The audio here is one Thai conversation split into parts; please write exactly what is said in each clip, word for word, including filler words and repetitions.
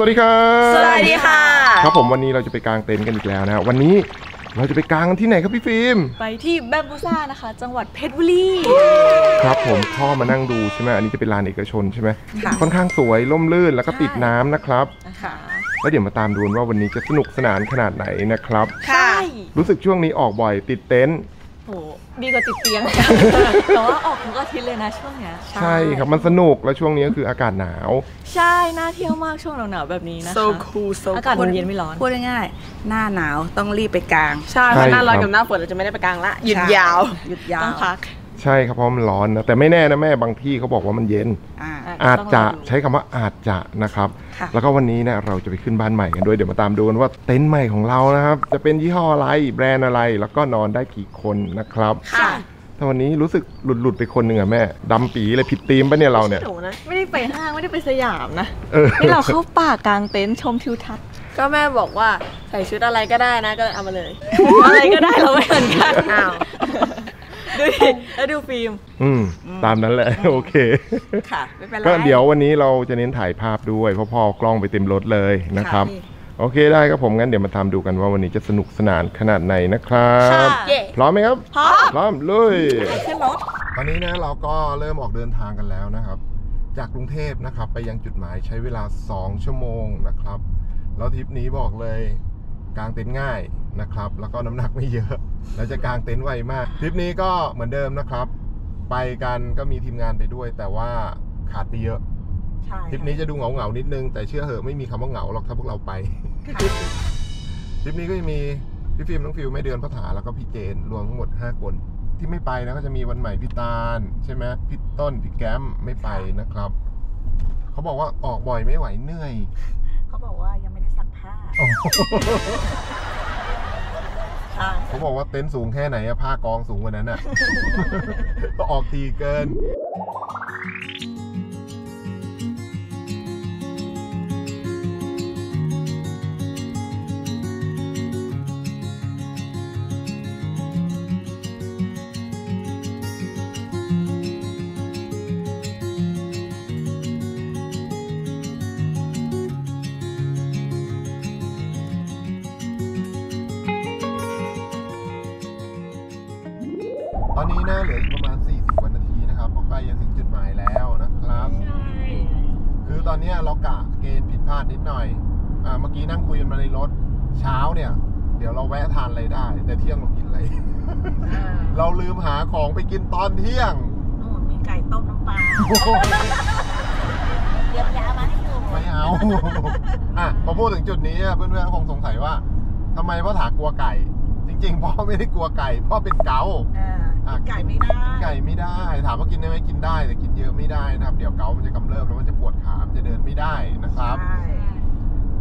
สวัสดีครับสวัสดีค่ะครับผมวันนี้เราจะไปกางเต็นท์กันอีกแล้วนะวันนี้เราจะไปกางกันที่ไหนครับพี่ฟิล์มไปที่แบมบูซ่านะคะจังหวัดเพชรบุรีครับผมพ่อมานั่งดูใช่ไหมอันนี้จะเป็นลานเอกชนใช่ไหมค่อนข้างสวยร่มรื่นแล้วก็ติดน้ำนะครับแล้วเดี๋ยวมาตามดูว่าวันนี้จะสนุกสนานขนาดไหนนะครับใช่รู้สึกช่วงนี้ออกบ่อยติดเต็นท์โหดีกว่าติดเตียงแต่ว่าออกทุกอาทิตย์เลยนะช่วงเนี้ยใช่ครับมันสนุกและช่วงนี้ก็คืออากาศหนาวใช่น่าเที่ยวมากช่วงหนาวๆแบบนี้นะคะอากาศเย็นไม่ร้อนพูดง่ายๆหน้าหนาวต้องรีบไปกลางใช่เพราะหน้าร้อนกับหน้าฝนเราจะไม่ได้ไปกลางละหยุดยาวหยุดยาวต้องพักใช่ครับเพราะมันร้อนนะแต่ไม่แน่นะแม่บางที่เขาบอกว่ามันเย็นอาจจะใช้คำว่าอาจจะนะครับแล้วก็วันนี้นะเราจะไปขึ้นบ้านใหม่กันด้วยเดี๋ยวมาตามดูกันว่าเต็นท์ใหม่ของเรานะครับจะเป็นยี่ห้ออะไรแบรนด์อะไรแล้วก็นอนได้กี่คนนะครับค่ะแต่วันนี้รู้สึกหลุดๆไปคนหนึ่งอะแม่ดำปีเลยผิดธีมปะเนี่ยเราเนี่ยไม่ได้ไปห้างไม่ได้ไปสยามนะนี่เราเข้าป่ากลางเต็นท์ชมทิวทัศน์ก็แม่บอกว่าใส่ชุดอะไรก็ได้นะก็เลยเอามาเลยอะไรก็ได้เราไม่เหมือนกันอ้าวดูแล้วดูฟิล์มอืมตามนั้นแหละโอเคค่ะไม่เป็นไรก็เดี๋ยววันนี้เราจะเน้นถ่ายภาพด้วยเพราะพ่อกล้องไปเต็มรถเลยนะครับโอเคได้ครับผมงั้นเดี๋ยวมาทำดูกันว่าวันนี้จะสนุกสนานขนาดไหนนะครับพร้อมไหมครับพร้อมพร้อมเลยขึ้นรถตอนนี้นะเราก็เริ่มออกเดินทางกันแล้วนะครับจากกรุงเทพนะครับไปยังจุดหมายใช้เวลาสองชั่วโมงนะครับแล้วทริปนี้บอกเลยกางเต็นท์ง่ายนะครับแล้วก็น้ำหนักไม่เยอะแล้วจะกางเต็นท์ไวมากทริปนี้ก็เหมือนเดิมนะครับไปกันก็มีทีมงานไปด้วยแต่ว่าขาดไปเยอะทริปนี้จะดูเหงาเหงานิดนึงแต่เชื่อเหอะไม่มีคำว่าเหงาหรอกถ้าพวกเราไปทริปนี้ก็จะมีพี่ฟิล์มน้องฟิวแม่เดือนพระถาแล้วก็พี่เจนรวมทั้งหมดห้าคนที่ไม่ไปนะก็จะมีวันใหม่พี่ตาลใช่ไหมพี่ต้นพี่แก้มไม่ไปนะครับเขาบอกว่าออกบ่อยไม่ไหวเหนื่อยเขาบอกว่ายังไม่ได้ซักผ้าเขาบอกว่าเต็นท์สูงแค่ไหนอะผ้ากองสูงกว่านั้นอะก็ออกทีเกินตอนนี้นะเหลืออีกประมาณสี่สิบวันนาทีนะครับก็ใกล้จะถึงจุดหมายแล้วนะครับคือตอนนี้เรากะเกณฑ์ผิดพลาดนิดหน่อยอ่าเมื่อกี้นั่งคุยกันมาในรถเช้าเนี่ยเดี๋ยวเราแวะทานอะไรได้แต่เที่ยงเรากินอะไรเราลืมหาของไปกินตอนเที่ยงโอ้มีไก่ต้มน้ำปลาเดี๋ยวยามาให้ดูไม่เอาอ่ะพอพูดถึงจุดนี้เพื่อนๆคงสงสัยว่าทำไมพ่อถากลัวไก่จริงๆพ่อไม่ได้กลัวไก่พ่อเป็นเกาไก่ไม่ได้ไก่ไม่ได้ถามว่ากินได้ไหมกินได้แต่กินเยอะไม่ได้นะครับเดี๋ยวเกามันจะกำเริบแล้วมันจะปวดขามันจะเดินไม่ได้นะครับ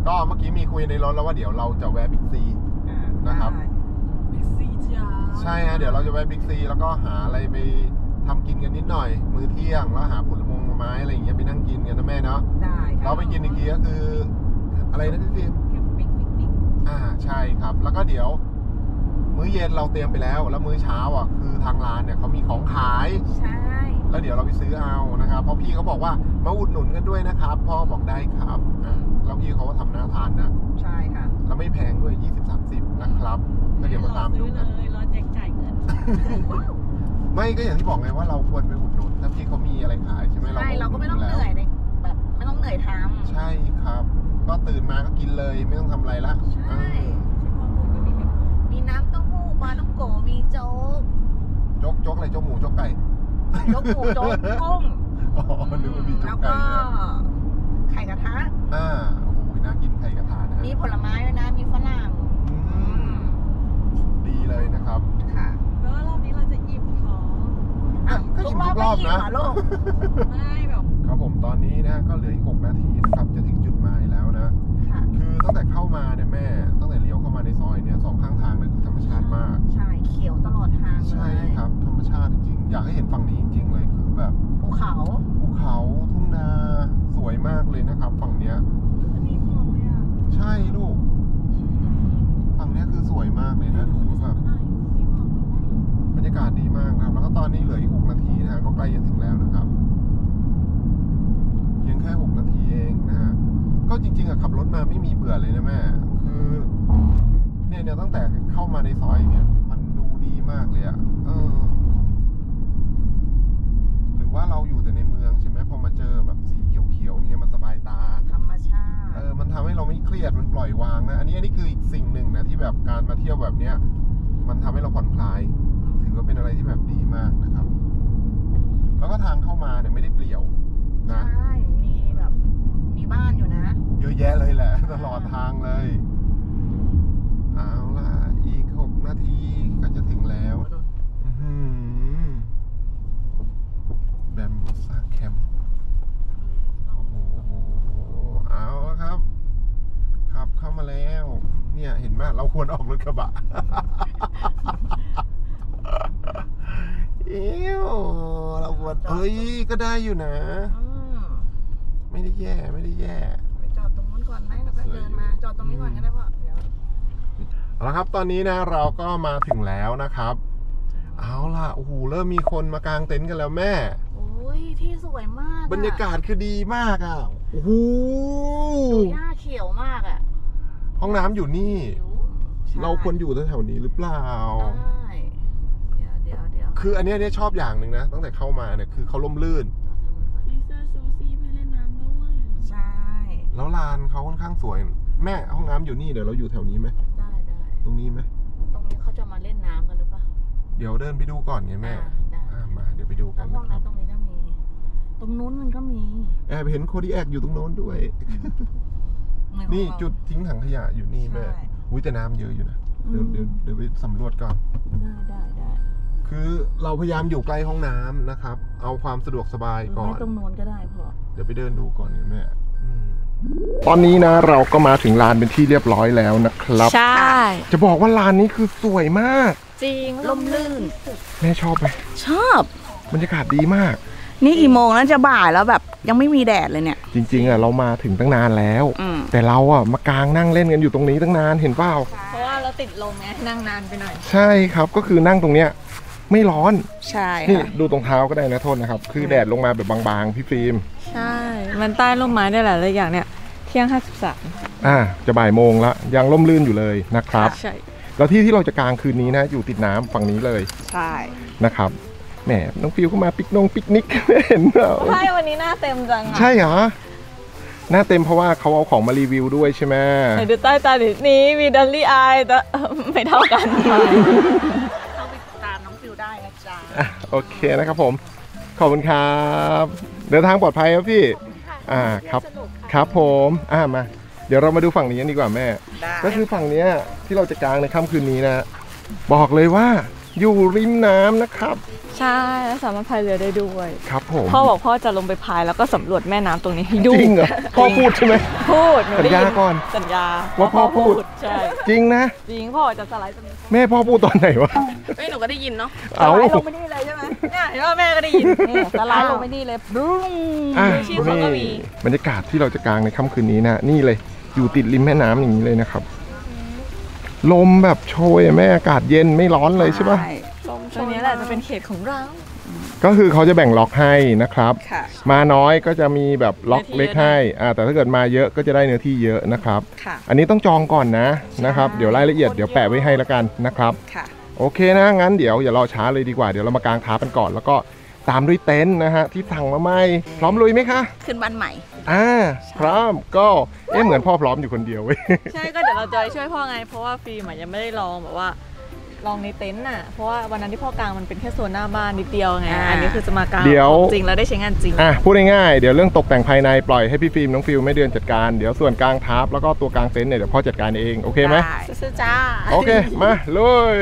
ก็เมื่อกี้มีคุยในรถแล้วว่าเดี๋ยวเราจะแวะบิ๊กซีนะครับบิ๊กซีจ้าใช่ฮะเดี๋ยวเราจะแวะบิ๊กซีแล้วก็หาอะไรไปทำกินกันนิดหน่อยมื้อเที่ยงแล้วหาผลมงไม้อะไรอย่างเงี้ยไปนั่งกินกันนะแม่เนาะได้เราไปกินอีกทีก็คืออะไรนะพี่ฟิล์มแคมปิ้งปิ๊กอ่าใช่ครับแล้วก็เดี๋ยวมื้อเย็นเราเตรียมไปแล้วแล้วมื้อเช้าอ่ะคือทางร้านเนี่ยเขามีของขายใช่แล้วเดี๋ยวเราไปซื้อเอานะครับเพราะพี่เขาบอกว่ามาอุดหนุนกันด้วยนะครับพ่อบอกได้ครับแล้วพี่เขาก็ทำน่าทานนะใช่ค่ะแล้วไม่แพงด้วย ยี่สิบสามสิบ นะครับก็เดี๋ยวมาตามดูกันรอแจกจ่ายเงินไม่ก็อย่างที่บอกไงว่าเราควรไปอุดหนุนถ้าพี่เขามีอะไรขายใช่ไหมเราเราก็ไม่ต้องเหนื่อยแบบไม่ต้องเหนื่อยทำใช่ครับก็ตื่นมาก็กินเลยไม่ต้องทำอะไรละใช่น้ำเต้าหู้ปลาต้องโกมีโจ๊กโจ๊กโจ๊กอะไรโจ๊กหมูโจ๊กไก่โจ๊กหมูโจ๊กกุ้งอ๋อมันดูมันมีโจ๊กไก่แล้วก็ไข่กระทะอ่าโอ้โหน่ากินไข่กระทะนะมีผลไม้ด้วยนะมีฝรั่งดีเลยนะครับค่ะแล้วรอบนี้เราจะอิ่มท้องอ่ะก็อิ่มทุกรอบนะไม่แบบครับผมตอนนี้นะก็เหลืออีกหกนาทีนะครับจะถึงจุดหมายแล้วนะคือตั้งแต่เข้ามาเนี่ยแม่ตั้งแต่เลี้ยวเข้ามาในซอยเนี่ยสองข้างทางเนี่ยคือธรรมชาติมากใช่เขียวตลอดทางใช่ครับธรรมชาติจริงๆอยากให้เห็นฝั่งนี้จริงๆเลยคือแบบภูเขาภูเขาทุ่งนาสวยมากเลยนะครับฝั่งเนี้ยอันนี้มองเลยอ่ะใช่ลูกฝั่งเนี้ยคือสวยมากเลยนะดูแบบบรรยากาศดีมากครับแล้วก็ตอนนี้เหลืออีกหกนาทีนะก็ใกล้จะถึงแล้วนะครับเพียงแค่หกนาทีเองนะฮะ ก็จริงๆอะขับรถมาไม่มีเบื่อเลยนะแม่คือเนี่ยเนี่ยตั้งแต่เข้ามาในซอยเนี่ยมันดูดีมากเลยอะเออหรือว่าเราอยู่แต่ในเมืองใช่ไหมพอมาเจอแบบสีเขียวๆอย่างเงี้ยมันสบายตาธรรมชาติเออมันทำให้เราไม่เครียดมันปล่อยวางนะอันนี้อันนี้คืออีกสิ่งหนึ่งนะที่แบบการมาเที่ยวแบบเนี้ยมันทำให้เราผ่อนคลายถือว่าเป็นอะไรที่แบบดีมากนะครับแล้วก็ทางเข้ามาเนี่ยไม่ได้เปลี่ยวนะใช่มีแบบมีบ้านอยู่นะเยอะแยะเลยแหละตลอดทางเลยเอาล่ะอีกหกนาทีก็จะถึงแล้วแบมบูซ่าแคมป์โอ้โหเอาแล้วครับขับเข้ามาแล้วเนี่ยเห็นไหมเราควรออกรถกระบะเอ้วเราควรเฮ้ยก็ได้อยู่นะไม่ได้แย่ไม่ได้แย่ไปจอดตรงนู้นก่อนไหมเราก็เดินมาจอดตรงนี้ก่อนก็ได้พ่อเดี๋ยวเอาละครับตอนนี้นะเราก็มาถึงแล้วนะครับเอาล่ะโอ้โหเริ่มมีคนมากางเต็นท์กันแล้วแม่โอ้ยที่สวยมากบรรยากาศคือดีมากอ่ะโอ้โหหญ้าเขียวมากอ่ะห้องน้ำอยู่นี่เราควรอยู่แถวๆนี้หรือเปล่าคืออันนี้เนี่ยชอบอย่างหนึ่งนะตั้งแต่เข้ามาเนี่ยคือเขาล่มลื่นลิซ่าซูซี่ไปเล่นน้ำด้วยใช่แล้วลานเขาค่อนข้างสวยแม่ห้องน้ำอยู่นี่เดี๋ยวเราอยู่แถวนี้ไหมได้ได้ตรงนี้ไหมตรงนี้เขาจะมาเล่นน้ำกันหรือเปล่าเดี๋ยวเดินไปดูก่อนไงแม่มาเดี๋ยวไปดูกันห้องน้ำตรงนี้ก็มีตรงนู้นมันก็มีแอบเห็นโคดิแอกอยู่ตรงโน้นด้วยนี่จุดทิ้งถังขยะอยู่นี่แม่อุ้ยแต่น้ำเยอะอยู่นะเดี๋ยวเดี๋ยวเดี๋ยวไปสำรวจก่อนได้ได้ได้คือเราพยายามอยู่ใกล้ห้องน้ำนะครับเอาความสะดวกสบายก่อนไม่ต้องนอนก็ได้พ่อเดี๋ยวไปเดินดูก่อนแม่ตอนนี้นะเราก็มาถึงลานเป็นที่เรียบร้อยแล้วนะครับใช่จะบอกว่าลานนี้คือสวยมากจริงลมลื่นแม่ชอบไหมชอบบรรยากาศดีมากนี่กี่โมงแล้วจะบ่ายแล้วแบบยังไม่มีแดดเลยเนี่ยจริงๆอ่ะเรามาถึงตั้งนานแล้วแต่เราอ่ะมากางนั่งเล่นกันอยู่ตรงนี้ตั้งนานเห็นเปล่าเพราะว่าเราติดลมไงนั่งนานไปหน่อยใช่ครับก็คือนั่งตรงเนี้ยไม่ร้อนใช่นี่ดูตรงเท้าก็ได้นะโทษนะครับคือแดดลงมาแบบบางๆพี่ฟิล์มใช่มันใต้ร่มไม้ได้หลายหลายอย่างเนี่ยเที่ยงห้าสิบสามอ่าจะบ่ายโมงละยังร่มรื่นอยู่เลยนะครับใช่แล้วที่ที่เราจะกางคืนนี้นะอยู่ติดน้ำฝั่งนี้เลยใช่นะครับแหมน้องฟิวเข้ามาปิกนงปิกนิกเห็นเราใช่วันนี้หน้าเต็มจังใช่เหรอหน้าเต็มเพราะว่าเขาเอาของมารีวิวด้วยใช่ไหมไหนดูใต้ตาดินี้มีดัลลี่อายแต่ไม่เท่ากันโอเคนะครับผมขอบคุณครับเดินทางปลอดภัยครับพี่อ่าครับครับผมอ่ามาเดี๋ยวเรามาดูฝั่งนี้กันดีกว่าแม่ก็คือฝั่งนี้ที่เราจะกางในค่ำคืนนี้นะบอกเลยว่าอยู่ริมน้ำนะครับใช่แล้วสามารถพายเรือได้ด้วยครับผมพ่อบอกพ่อจะลงไปพายแล้วก็สำรวจแม่น้ำตรงนี้ให้ดูจริงเหรอพ่อพูดใช่ไหมพูดสัญญาก่อนสัญญาว่าพ่อพูดใช่จริงนะจริงพ่อจะสไลด์ตรงนี้แม่พ่อพูดตอนไหนวะไม่หนูก็ได้ยินเนาะสไลด์ลงไปนี่เลยใช่ไหมเนี่ยเห็นว่าแม่ก็ได้ยินสไลด์ลงไปนี่เลยดุ้งชื่อเขาก็มีบรรยากาศที่เราจะกางในค่ำคืนนี้นะนี่เลยอยู่ติดริมแม่น้ำอย่างนี้เลยนะครับลมแบบโชยแม่อากาศเย็นไม่ร้อนเลยใช่ปะตรงนี้แหละจะเป็นเขตของเราก็คือเขาจะแบ่งล็อกให้นะครับมาน้อยก็จะมีแบบล็อกเล็กให้แต่ถ้าเกิดมาเยอะก็จะได้เนื้อที่เยอะนะครับอันนี้ต้องจองก่อนนะนะครับเดี๋ยวรายละเอียดเดี๋ยวแปะไว้ให้ละกันนะครับโอเคนะงั้นเดี๋ยวอย่ารอช้าเลยดีกว่าเดี๋ยวเรามากางขากันก่อนแล้วก็ตามด้วยเต็นท์นะฮะที่สั่งมาใหม่พร้อมลุยไหมคะขึ้นบ้านใหม่อ่าพร้อมก็เอ๊ะเหมือนพ่อพร้อมอยู่คนเดียวเว้ยใช่ก็เดี๋ยวเราจอยช่วยพ่อไงเพราะว่าฟิล์มยังไม่ได้ลองแบบว่าลองในเต็นท์น่ะเพราะว่าวันนั้นที่พ่อกางมันเป็นแค่ส่วนหน้าบ้านนิดเดียวไงอันนี้คือจะมากางจริงแล้วได้ใช้งานจริงอ่ะพูดง่ายๆเดี๋ยวเรื่องตกแต่งภายในปล่อยให้พี่ฟิล์มน้องฟิวไม่เดือนจัดการเดี๋ยวส่วนกางทับแล้วก็ตัวกางเต็นท์เนี่ยเดี๋ยวพ่อจัดการเองโอเคไหมสู้ๆจ้าโอเคมาลุย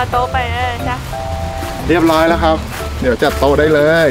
เอาโต๊ะไปเลยจ้ะเรียบร้อยแล้วครับเดี๋ยวจัดโต๊ะได้เลย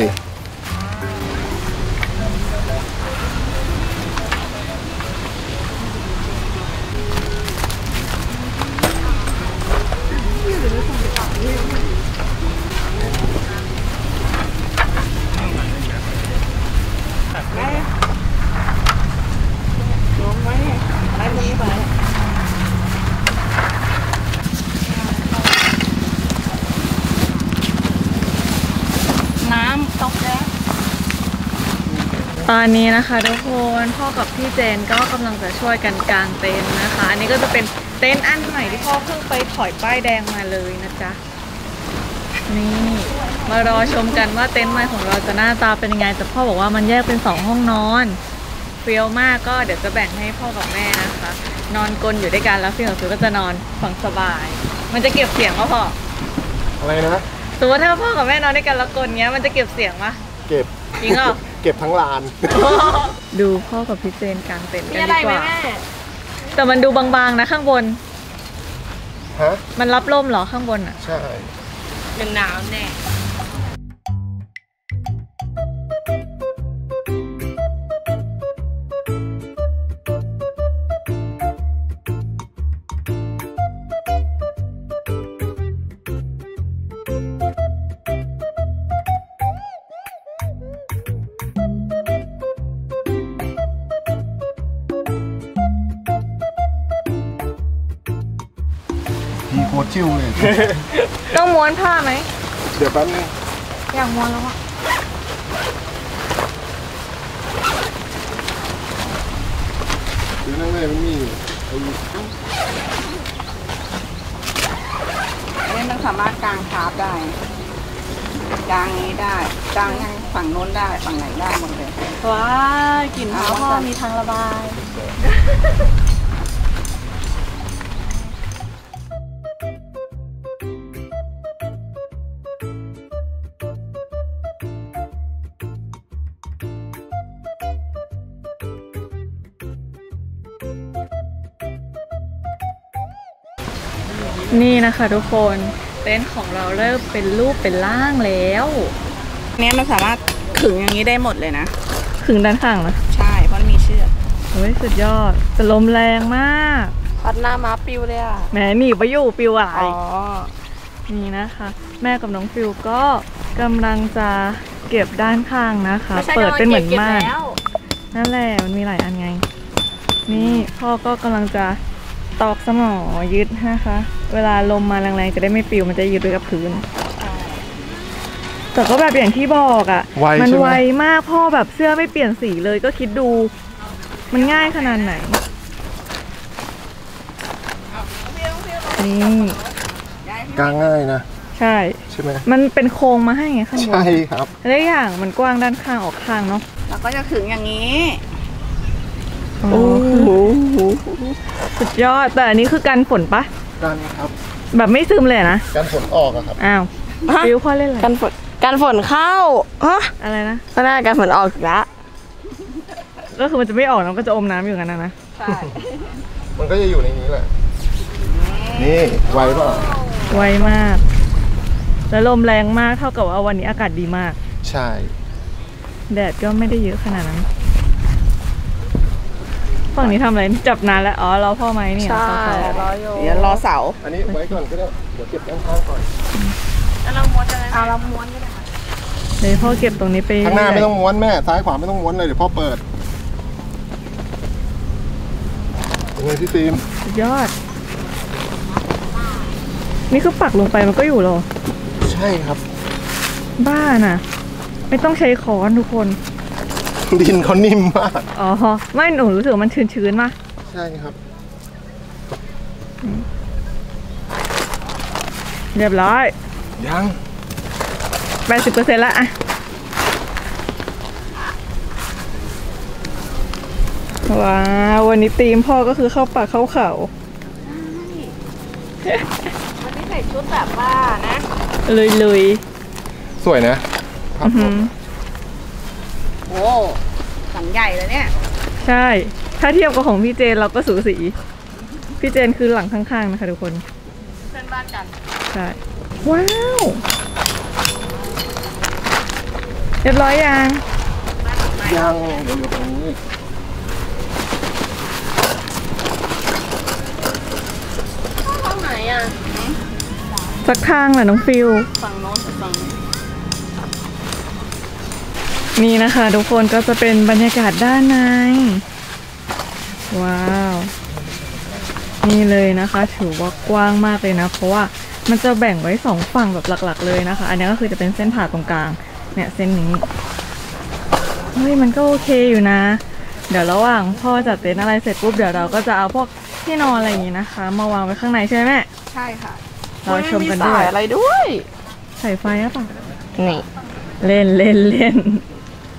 ตอนนี้นะคะทุกคนพ่อกับพี่เจนก็กำลังจะช่วยกันกางเต็นท์นะคะอันนี้ก็จะเป็นเต็นท์อันใหม่ที่พ่อเพิ่งไปถอยป้ายแดงมาเลยนะจ๊ะนี่มารอชมกันว่าเต็นท์ใหม่ของเราจะหน้าตาเป็นยังไงแต่พ่อบอกว่ามันแยกเป็นสองห้องนอนเฟี้ยวมากก็เดี๋ยวจะแบ่งให้พ่อกับแม่นะคะนอนกลนอยู่ด้วยกันแล้วพี่ของซื้อก็จะนอนฝั่งสบายมันจะเก็บเสียงก็พออะไรนะสมมติถ้าพ่อกับแม่นอนด้วยกันแล้วกลนเงี้ยมันจะเก็บเสียงปะเก็บจริงเหรอเก็บทั้งลานดูพ่อกับพี่เจนกลางเต็นท์กันดีกว่าแต่มันดูบางๆนะข้างบนฮะมันรับลมเหรอข้างบนอ่ะใช่หนาวแน่โคตรชิวเลยต้องม้วนผ้าไหมเดี๋ยวแป๊บนึงอยากม้วนแล้วอ่ะดูนั่งเลยมันมีเล่นมันสามารถกางคาบได้กางนี้ได้กางฝั่งโน้นได้ฝั่งไหนได้หมดเลยว้าวกลิ่นหอมพ่อมีทางระบายนี่นะคะทุกคนเต็นท์ของเราเริ่มเป็นรูปเป็นร่างแล้วเนี้ยมันสามารถขึงอย่างนี้ได้หมดเลยนะขึงด้านข้างนะใช่เพราะมีเชือกเฮ้ยสุดยอดแต่ลมแรงมากพัดหน้าม้าปิวเลยอ่ะแหมหนีไปอยู่ปิวอะไรอ๋อนี่นะคะแม่กับน้องปิวก็กำลังจะเก็บด้านข้างนะคะเปิดเป็นเหมือนม่านนั่นแหละมันมีหลายอันไงนี่พ่อก็กำลังจะตอกสมอยึดนะคะเวลาลมมาแรงๆจะได้ไม่ปิวมันจะยึดด้วยกับพื้นแต่ก็แบบอย่างที่บอกอ่ะมันไวมากพ่อแบบเสื้อไม่เปลี่ยนสีเลยก็คิดดูมันง่ายขนาดไหนนี่กางง่ายนะใช่ใช่ไหมมันเป็นโครงมาให้ไงข้างบนใช่ครับและอย่างมันกว้างด้านข้างออกข้างเนาะแล้วก็จะขึงอย่างนี้โอ้โหสุดยอดแต่อันนี้คือการฝนปะกันครับแบบไม่ซึมเลยนะกันฝนออกอะครับอ้าวฟิวพ่อเล่นอะไรกันฝนกันฝนเข้าฮะอะไรนะก็ได้กันฝนออกละก็คือมันจะไม่ออกแล้วก็จะอมน้ำอยู่กันนะนะใช่มันก็จะอยู่ในนี้แหละนี่ไวป่ะไวมากแล้วลมแรงมากเท่ากับว่าวันนี้อากาศดีมากใช่แดดก็ไม่ได้เยอะขนาดนั้นฝั่งนี้ทำอะไรจับนานแล้วอ๋อรอพ่อไหมเนี่ยใช่รออยู่เดี๋ยวรอเสาอันนี้ไว้ก่อนก็ได้เดี๋ยวเก็บด้านข้างก่อนแล้วเราม้วนอะไรเอาเราม้วนก็ได้ค่ะเดี๋ยวพ่อเก็บตรงนี้ไปข้างหน้าไม่ต้องม้วนแม่ซ้ายขวาไม่ต้องม้วนเลยเดี๋ยวพ่อเปิดเลยพี่ซีมสุดยอดนี่คือปักลงไปมันก็อยู่หรอใช่ครับบ้าน่ะไม่ต้องใช้ค้อนทุกคนดินเขานิ่มมากอ๋อไม่หนูรู้สึกมันชื้นๆมากใช่ครับเรียบร้อยยังแปดสิบเปอร์เซ็นต์ละอะว้าววันนี้ธีมพ่อก็คือเข้าป่าเข้าเขาใช่วันนี้ใส่ชุดแบบว่านะลุยๆสวยนะโอ้สันใหญ่เลยเนี่ยใช่ถ้าเทียบกับของพี่เจนเราก็สูสีพี่เจนคือหลังข้างๆนะคะทุกคนเพื่อนบ้านกันใ ใช่ว้าวเรียบร้อยยังยังเดี๋ยวอยู่ตรงนี้ห้องไหนอ่ะสักทางแหละน้องฟิวฝั่งโน้นฝั่งนี่นะคะทุกคนก็จะเป็นบรรยากาศด้านในว้าวนี่เลยนะคะถือว่ากว้างมากเลยนะเพราะว่ามันจะแบ่งไว้สองฝั่งแบบหลักๆเลยนะคะอันนี้ก็คือจะเป็นเส้นผ่าตรงกลางเนี่ยเส้นนี้เฮ้ยมันก็โอเคอยู่นะเดี๋ยวระหว่างพ่อจัดเต็นท์อะไรเสร็จปุ๊บเดี๋ยวเราก็จะเอาพวกที่นอนอะไรอย่างนี้นะคะมาวางไว้ข้างในใช่ไหมใช่ค่ะเราชมกันด้วยอะไรด้วยใส่ไฟอะป่ะนี่เล่นเล่นเล่น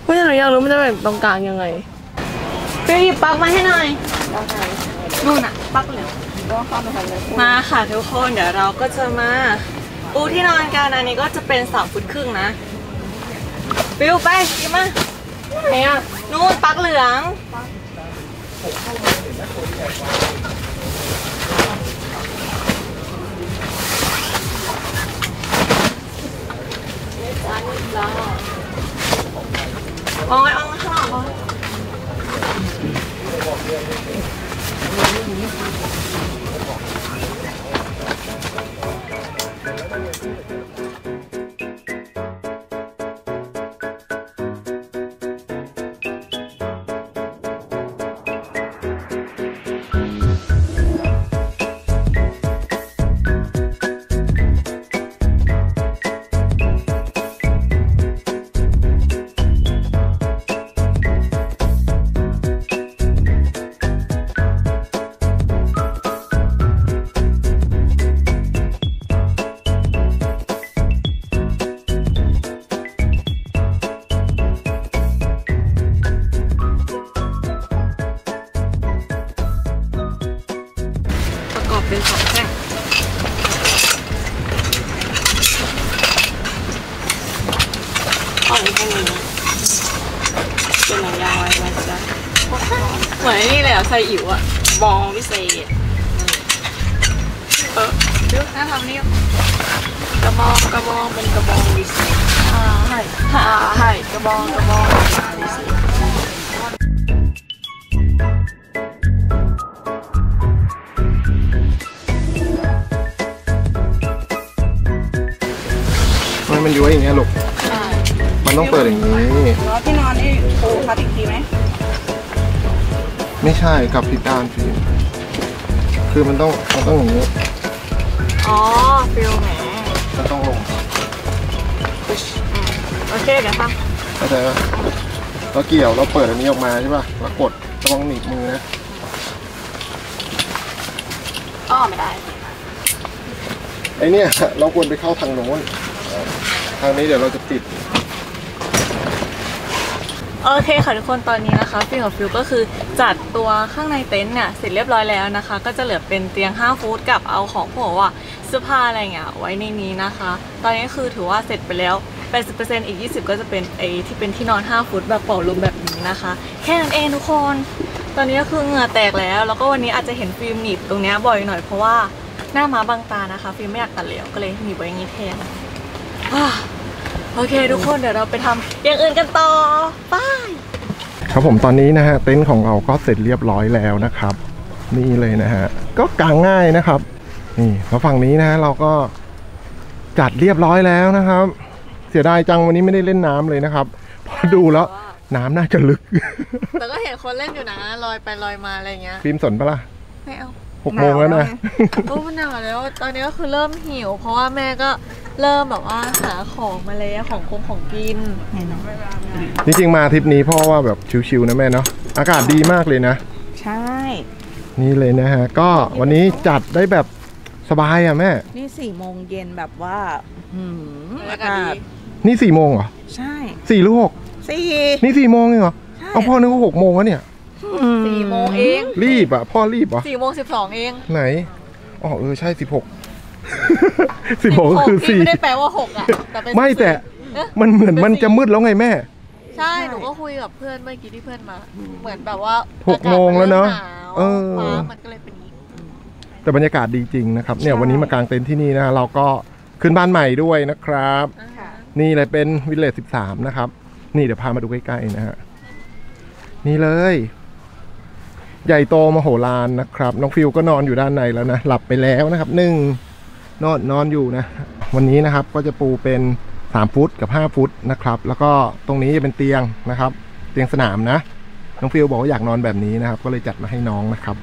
ไม่หนูอยากรู้มันจะเป็นตรงกลางยังไงไปหยิบปลั๊กมาให้หน่อยนู่นน่ะปลั๊กเลยมาค่ะทุกคนเดี๋ยวเราก็จะมาปูที่นอนกันอันนี้ก็จะเป็นสองฟุตครึ่งนะปิวไปกินมาไหนอ่ะนู่นปลั๊กเหลืองอองไงอองข้างนอกเป็นสองแท่งอ๋ออีกแค่นี้เป็นหนังยาวไว้นะจ๊ะเหมือนนี่เลยอ่ะใส่อิ๋วอ่ะบองพิเศษเออเดี๋ยวน่าทำนี่กระบองกระบองเป็นกระบองพิเศษอ่าใช่อ่าใช่กระบองกระบองพิเศษมันย้วยอย่างเงี้ยลูกมันต้องเปิดอย่างนี้แล้วที่นอนนี่ปูพลาสติกดีไหมไม่ใช่กับพิการฟิวคือมันต้องมันต้องอย่างนี้อ๋อฟิวแหมจะต้องลงโอเคเดี๋ยวฟังเข้าใจป่ะเราเกี่ยวเราเปิดอันนี้ออกมาใช่ป่ะแล้วกดระวังหนีบมือนะอ้อไม่ได้ไอเนี้ยเราควรไปเข้าทางโน้นทางนี้เดี๋ยวเราจะติดโอเคค่ะทุกคนตอนนี้นะคะฟิวกับฟิวก็คือจัดตัวข้างในเต็นท์เนี่ยเสร็จเรียบร้อยแล้วนะคะก็จะเหลือเป็นเตียงห้าฟุตกับเอาของพวกว่าเสื้อผ้าอะไรเงี้ยไว้ในนี้นะคะตอนนี้คือถือว่าเสร็จไปแล้ว แปดสิบเปอร์เซ็นต์ อีก ยี่สิบเปอร์เซ็นต์ ก็จะเป็นไอ้ที่เป็นที่นอนห้าฟุตแบบเป่าลมแบบนี้นะคะแค่นั้นเองทุกคนตอนนี้ก็คือเหงื่อแตกแล้วแล้วก็วันนี้อาจจะเห็นฟิวหนีบตรงนี้บ่อยหน่อยเพราะว่าหน้าม้าบางตานะคะฟิวไม่อยากตัดเหลวก็เลยหนีบไว้อย่างนี้แทนโอเคทุกคนเดี๋ยวเราไปทำอย่างอื่นกันต่อไปครับผมตอนนี้นะฮะเต็นท์ของเราก็เสร็จเรียบร้อยแล้วนะครับนี่เลยนะฮะก็กางง่ายนะครับนี่แล้วฝั่งนี้นะเราก็จัดเรียบร้อยแล้วนะครับเสียดายจังวันนี้ไม่ได้เล่นน้ำเลยนะครับพอดูแล้วน้ำน่าจะลึกแต่ก็เห็นคนเล่นอยู่นะลอยไปลอยมาอะไรเงี้ยฟิล์มสนปะล่ะไม่เอาหกโมงแล้วนะโอ้มันหนาวแล้วตอนนี้ก็คือเริ่มหิวเพราะว่าแม่ก็เริ่มแบบว่าหาของมาเลยของคงของกินจริงๆมาทริปนี้เพราะว่าแบบชิวๆนะแม่เนาะอากาศดีมากเลยนะใช่นี่เลยนะฮะก็วันนี้จัดได้แบบสบายอ่ะแม่นี่สี่โมงเย็นแบบว่าอากาศนี่สี่โมงเหรอใช่สี่หรือหกสี่นี่สี่โมงเองเหรอเอาพ่อนึกว่าหกโมงวะเนี่ยสี่โมงเองรีบอ่ะพ่อรีบอ่ะสี่โมงสิบสองเองไหนอ๋อเออใช่สิบหกสิบหกคือสี่ไม่ได้แปลว่าหกอ่ะแต่เป็นไม่แต่มันเหมือนมันจะมืดแล้วไงแม่ใช่หนูก็คุยกับเพื่อนเมื่อกี้ที่เพื่อนมาเหมือนแบบว่าหกโมงแล้วเนาะเออฟ้ามันก็เลยเป็นแต่ แต่บรรยากาศดีจริงนะครับเนี่ยวันนี้มากางเต็นท์ที่นี่นะเราก็ขึ้นบ้านใหม่ด้วยนะครับนี่เลยเป็นวิลเลจสิบสามนะครับนี่เดี๋ยวพามาดูใกล้ๆนะฮะนี่เลยใหญ่โตมโหฬารนะครับน้องฟิวก็นอนอยู่ด้านในแล้วนะหลับไปแล้วนะครับหนึ่งนอนนอนอยู่นะวันนี้นะครับก็จะปูเป็นสามฟุตกับห้าฟุตนะครับแล้วก็ตรงนี้จะเป็นเตียงนะครับเตียงสนามนะน้องฟิวบอกว่าอยากนอนแบบนี้นะครับก็เลยจัดมาให้น้องนะครับ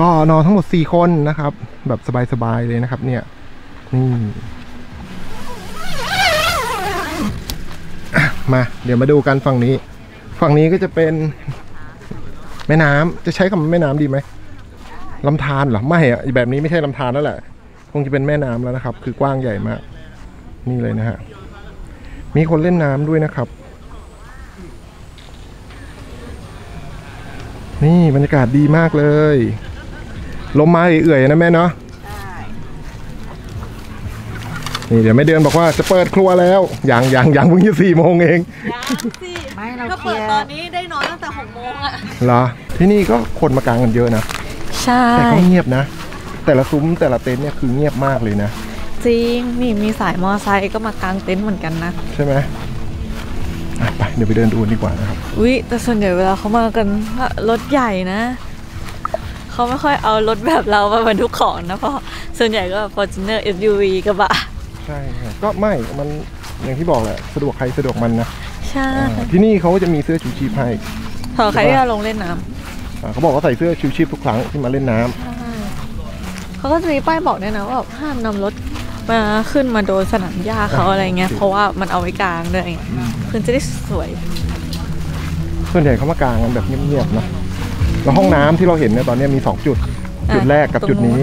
ก็นอนทั้งหมดสี่คนนะครับแบบสบายๆเลยนะครับเนี่ยนี่มาเดี๋ยวมาดูกันฝั่งนี้ฝั่งนี้ก็จะเป็นแม่น้ำจะใช้คำว่าแม่น้ำดีไหมลำธารเหรอไม่อะแบบนี้ไม่ใช่ลำธารแล้วแหละคงจะเป็นแม่น้ำแล้วนะครับคือกว้างใหญ่มากนี่เลยนะฮะมีคนเล่นน้ำด้วยนะครับนี่บรรยากาศดีมากเลยลมมาเอื่อยๆนะแม่เนาะนี่เดี๋ยวแม่เดือนบอกว่าจะเปิดครัวแล้วอย่างอย่างอย่างเพิ่งจะสี่โมงเองก็เปิดตอนนี้ได้นอนตั้งแต่หกโมงอะเหรอที่นี่ก็คนมากางกันเยอะนะใช่แต่ก็เงียบนะแต่ละซุ้มแต่ละเต็นท์เนี่ยคือเงียบมากเลยนะจริงนี่มีสายมอไซค์ก็มากางเต็นท์เหมือนกันนะใช่ไหมไปเดี๋ยวไปเดินดูดีกว่านะครับอุ๊ยแต่ส่วนใหญ่เวลาเขามากันรถใหญ่นะเขาไม่ค่อยเอารถแบบเรามาบรรทุกของนะเพราะส่วนใหญ่ก็ Fortuner เอส ยู วี กระบะใช่ก็ไม่มันอย่างที่บอกแหละสะดวกใครสะดวกมันนะใช่ที่นี่เขาจะมีเสื้อชูชีพให้พอใครที่จะลงเล่นน้ำเขาบอกว่าใส่เสื้อชูชีพทุกครั้งที่มาเล่นน้ำเขาก็จะมีป้ายบอกด้วยนะว่าห้ามนำรถมาขึ้นมาโดนสนามหญ้าเขาอะไรเงี้ยเพราะว่ามันเอาไว้กลางด้วยขึ้นจะได้สวยส่วนใหญ่เขามากลางกันแบบเงียบๆนะแล้วห้องน้ำที่เราเห็นเนี่ยตอนนี้มีสองจุดจุดแรกกับจุดนี้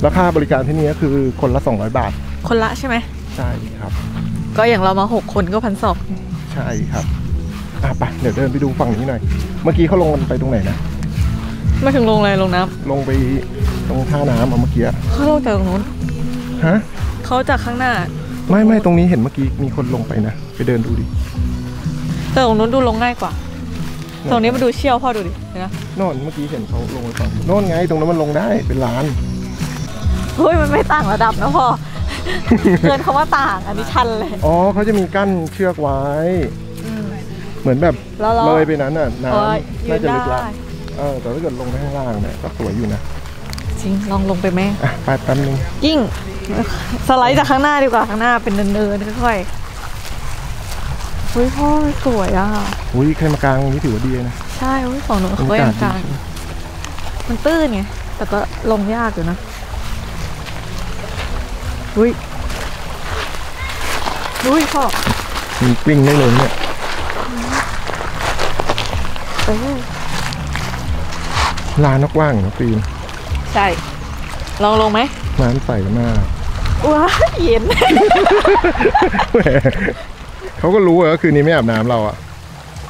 แล้วค่าบริการที่นี่ก็คือคนละสองร้อยบาทคนละใช่ไหมใช่ครับก็อย่างเรามาหกคนก็พันสองใช่ครับอ่ะไปเดี๋ยวเดินไปดูฝั่งนี้หน่อยเมื่อกี้เขาลงไปตรงไหนนะไม่ถึงลงอะไรลงน้ำลงไปตรงท่าน้ำเอาเมื่อกี้เขาลงจากตรงนู้นฮะเขาจากข้างหน้าไม่ไม่ตรงนี้เห็นเมื่อกี้มีคนลงไปนะไปเดินดูดิแต่ตรงนู้นดูลงง่ายกว่าตรงนี้มาดูเชี่ยวพ่อดูดินะโน่นเมื่อกี้เห็นเขาลงไปฝั่งโน่นไงตรงนั้นมันลงได้เป็นล้านเฮ้ยมันไม่ต่างระดับนะพ่อเกินเขาว่าต่างอันนี้ชันเลยอ๋อเขาจะมีกั้นเชือกไว้เหมือนแบบเลยไปนั้นน่ะน้ำน่าจะลึกละเออแต่ถ้าเกิดลงไปข้างล่างเนี่ยก็สวยอยู่นะจริงลองลงไปไหมไปแป๊บนึงยิ่งสไลด์จากข้างหน้าดีกว่าข้างหน้าเป็นเนินๆค่อยๆอุ้ยพ่อสวยอ่ะอุ้ยใครมากลางนี่ถือว่าดีนะใช่อุ้ยของหนูเขาอย่างกลางมันตื้นไงแต่ก็ลงยากอยู่นะอุ้ยอุ้ยพ่อมีกลิ้งไม่ลงเนี่ยลานกว้างนะปีนใช่ลองลงไหมน้ำใสมากว้าเย็นเขาก็รู้เหรอคืนนี้ไม่อาบน้ำเราอ่ะ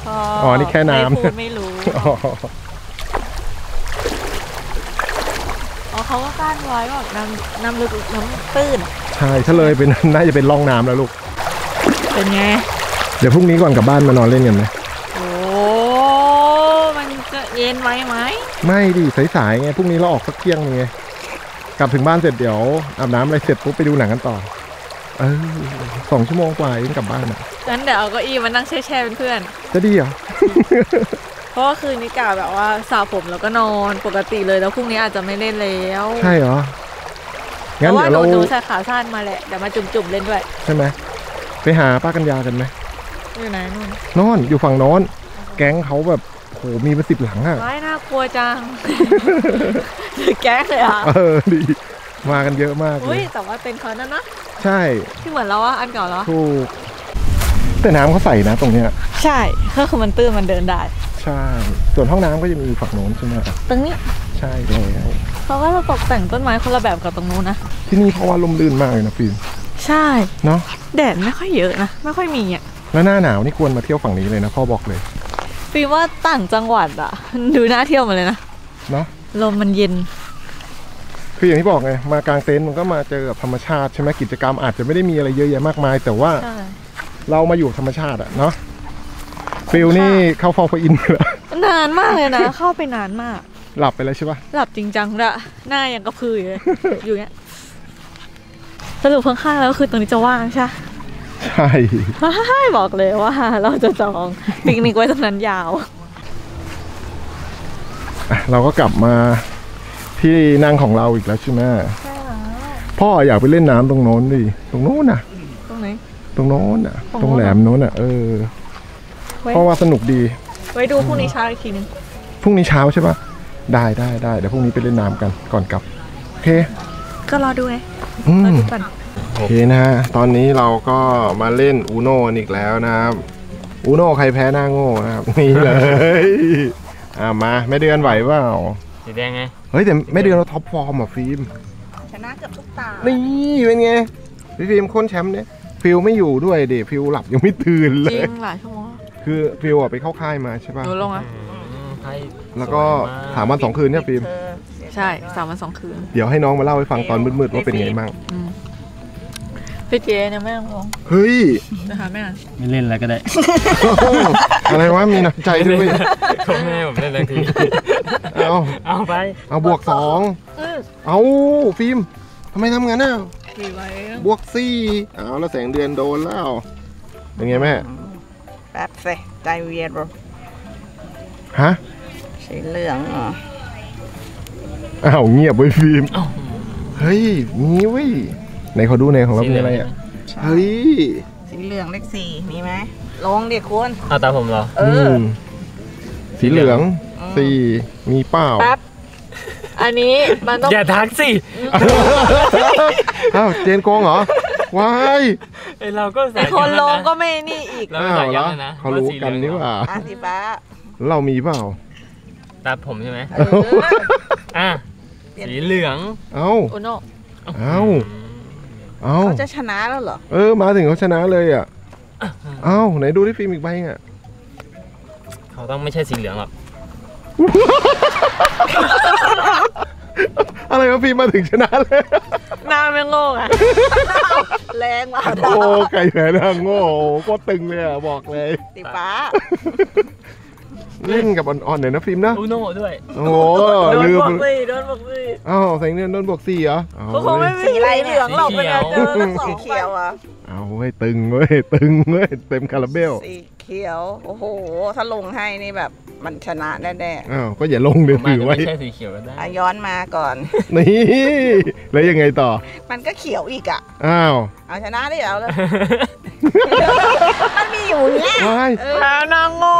อ๋อนี่แค่น้ำไม่รู้อ๋อเขาก็กั้นไว้แบบน้ำน้ำลึกน้ำตื้นใช่ถ้าเลยเป็นน่าจะเป็นร่องน้ำแล้วลูกเป็นไงเดี๋ยวพรุ่งนี้ก่อนกลับบ้านมานอนเล่นกันไหมโอ้มันจะเย็นไหมไหมไม่ดิสายๆไงพรุ่งนี้เราออกสักเที่ยงไงกลับถึงบ้านเสร็จเดี๋ยวอาบน้ำอะไรเสร็จปุ๊บไปดูหนังกันต่อเออสองชั่วโมงกว่าเองกลับบ้านอ่ะงั้นเดี๋ยวเอาเก้าอี้มานั่งแช่ๆเป็นเพื่อนจะดีเหรอเพราะคืนนี้กะแบบว่าสระผมแล้วก็นอนปกติเลยแล้วพรุ่งนี้อาจจะไม่เล่นแล้วใช่เหรองั้นเดี๋ยวเราดูสายขาสั้นมาแหละเดี๋ยวมาจุ่มๆเล่นด้วยใช่ไหมไปหาป้ากัญญากันไหมอยู่ไหนนู่นนู่นอยู่ฝั่งโน้นแก๊งเขาแบบโหมีมาสิบหลังอ่ะไม่น่ากลัวจังแก๊งเลยอ่ะเออดีมากันเยอะมากเลยแต่ว่าเป็นเขานั่นนะใช่ที่เหมือนเราอ่ะอันเก่าเหรอถูกแต่น้ำเขาใส่นะตรงเนี้ยใช่ก็คือมันตื้นมันเดินได้ใช่ส่วนห้องน้ำก็จะมีฝั่งโน้นใช่ไหมตรงนี้ใช่เลยเขาก็จะตกแต่งต้นไม้คนละแบบกับตรงนู้นนะที่นี่เพราะว่าลมลื่นมากเลยนะฟิล์มใช่เนาะแดดไม่ค่อยเยอะนะไม่ค่อยมีอ่ะแล้วหน้าหนาวนี่ควรมาเที่ยวฝั่งนี้เลยนะพ่อบอกเลยฟิล์มว่าต่างจังหวัดอ่ะดูน่าเที่ยวมาเลยนะเนาะลมมันเย็นคืออย่างที่บอกไงมากางเต็นท์มันก็มาเจอกับธรรมชาติใช่ไหมกิจกรรมอาจจะไม่ได้มีอะไรเยอะแยะมากมายแต่ว่าเรามาอยู่ธรรมชาติอะเนาะฟิลนี่เข้าฟอร์ฟอินแล้วนานมากเลยนะเข้าไปนานมาก หลับไปแล้วใช่ปะหลับจริงจังละหน้ายังกระพืออยู่เลยอยู่เนี้ยสรุปข้างๆแล้วคือตรงนี้จะว่างใช่ใช่บอกเลยว่าเราจะจองปิกนิกไว้ตรงนั้นยาวเราก็กลับมาที่นั่งของเราอีกแล้วใช่ไหมใช่ค่ะพ่ออยากไปเล่นน้ำตรงโน้นดิตรงโน้นน่ะตรงไหนตรงโน้นน่ะตรงแหลมโน้นน่ะเออเพราะว่าสนุกดีไว้ดูพรุ่งนี้เช้าอีกทีนึงพรุ่งนี้เช้าใช่ปะได้ได้ได้เดี๋ยวพรุ่งนี้ไปเล่นน้ำกันก่อนกลับโอเคก็รอดูไงรอดูก่อนโอเคนะฮะตอนนี้เราก็มาเล่นอูโน่อีกแล้วนะครับอูโน่ใครแพ้หน้าโง่นะครับนี่เลยอ่ามาแม่เดือนไหวเปล่าสีแดงไงเฮ้ยแต่แม่เดือนเราท็อปฟอร์มอ่ะฟิล์มชนะเกือบทุกตานี่เป็นไงฟิล์มค้นแชมป์เนี่ยฟิลไม่อยู่ด้วยเดี๋ยวฟิลหลับยังไม่ตื่นเลยจริงหลายชั่วโมงคือฟิลอ่ะไปเข้าค่ายมาใช่ป่ะโดนลงอ่ะแล้วก็สามวันสองคืนเนี่ยฟิล์มใช่สามวันสองคืนเดี๋ยวให้น้องมาเล่าให้ฟังตอนมืดๆว่าเป็นไงบ้างพี่เจเนี่ยแม่ของเฮ้ยนะคะแม่ไม่เล่นอะไรก็ได้อะไรวะมีน้ำใจด้วยเขาแม่ผมเล่นอะไรทีเอาเอาไปเอาบวกสองเอาฟิล์มทำไมทำงั้นน่ะบวกสี่เอาแล้วแสงเดือนโดนแล้วเป็นไงแม่แป๊บสิใจเวียนบ่ฮะสีเหลืองอ๋ออ้าวเงียบไว้ฟิล์มเฮ้ยนี่เว้ยในขอดูในของเราเป็นอะไรอ่ะเฮ้ยสีเหลืองเลขสี่มีไหมลงเด็กคุณเอาตาผมเหรออือสีเหลืองสี่มีเป้าอันนี้มันต้องอย่าทักสิอ้าวเจนโกงเหรอวายไอเราก็ใส่คนลงก็ไม่นี่อีกอ้าวเหรอเขารู้กันนี่ว่าสีฟ้าเรามีเปล่าตาผมใช่ไหมอ่ะสีเหลืองเอ้าเอ้าเขาจะชนะแล้วเหรอเออมาถึงเขาชนะเลยอ่ะเอ้าไหนดูที่ฟิล์มอีกใบอ่ะเขาต้องไม่ใช่สีเหลืองหรอกอะไรวะฟิล์มมาถึงชนะเลยหน้าไม่โง่อ่ะแรงมากโอ้ไก่แม่นางโง่โคตรตึงเลยอ่ะบอกเลยสีฟ้าเล่นกับอ่อนๆหน่อยนะฟิล์มนะอูโน่ด้วยโอ้โหโดนบวกสี่โดนบวกสี่อ้าวแสงเดือนโดนบวกสี่เหรอเขาคงไม่มีอะไรเหลืองหรอกเป็นเจอแล้วสองเขียวอ่ะเอาให้ตึงเว้ยตึงเว้ยเต็มคาราเบลสีเขียวโอ้โหถ้าลงให้นี่แบบมันชนะแน่ๆอ้าวก็อย่าลงเดือดไว้ไม่ใช่สีเขียวแล้วนะย้อนมาก่อนนี่แล้วยังไงต่อมันก็เขียวอีกอ่ะอ้าวเอาชนะได้แล้วเลยมันมีอยู่เนี่ยแล้วนางโง่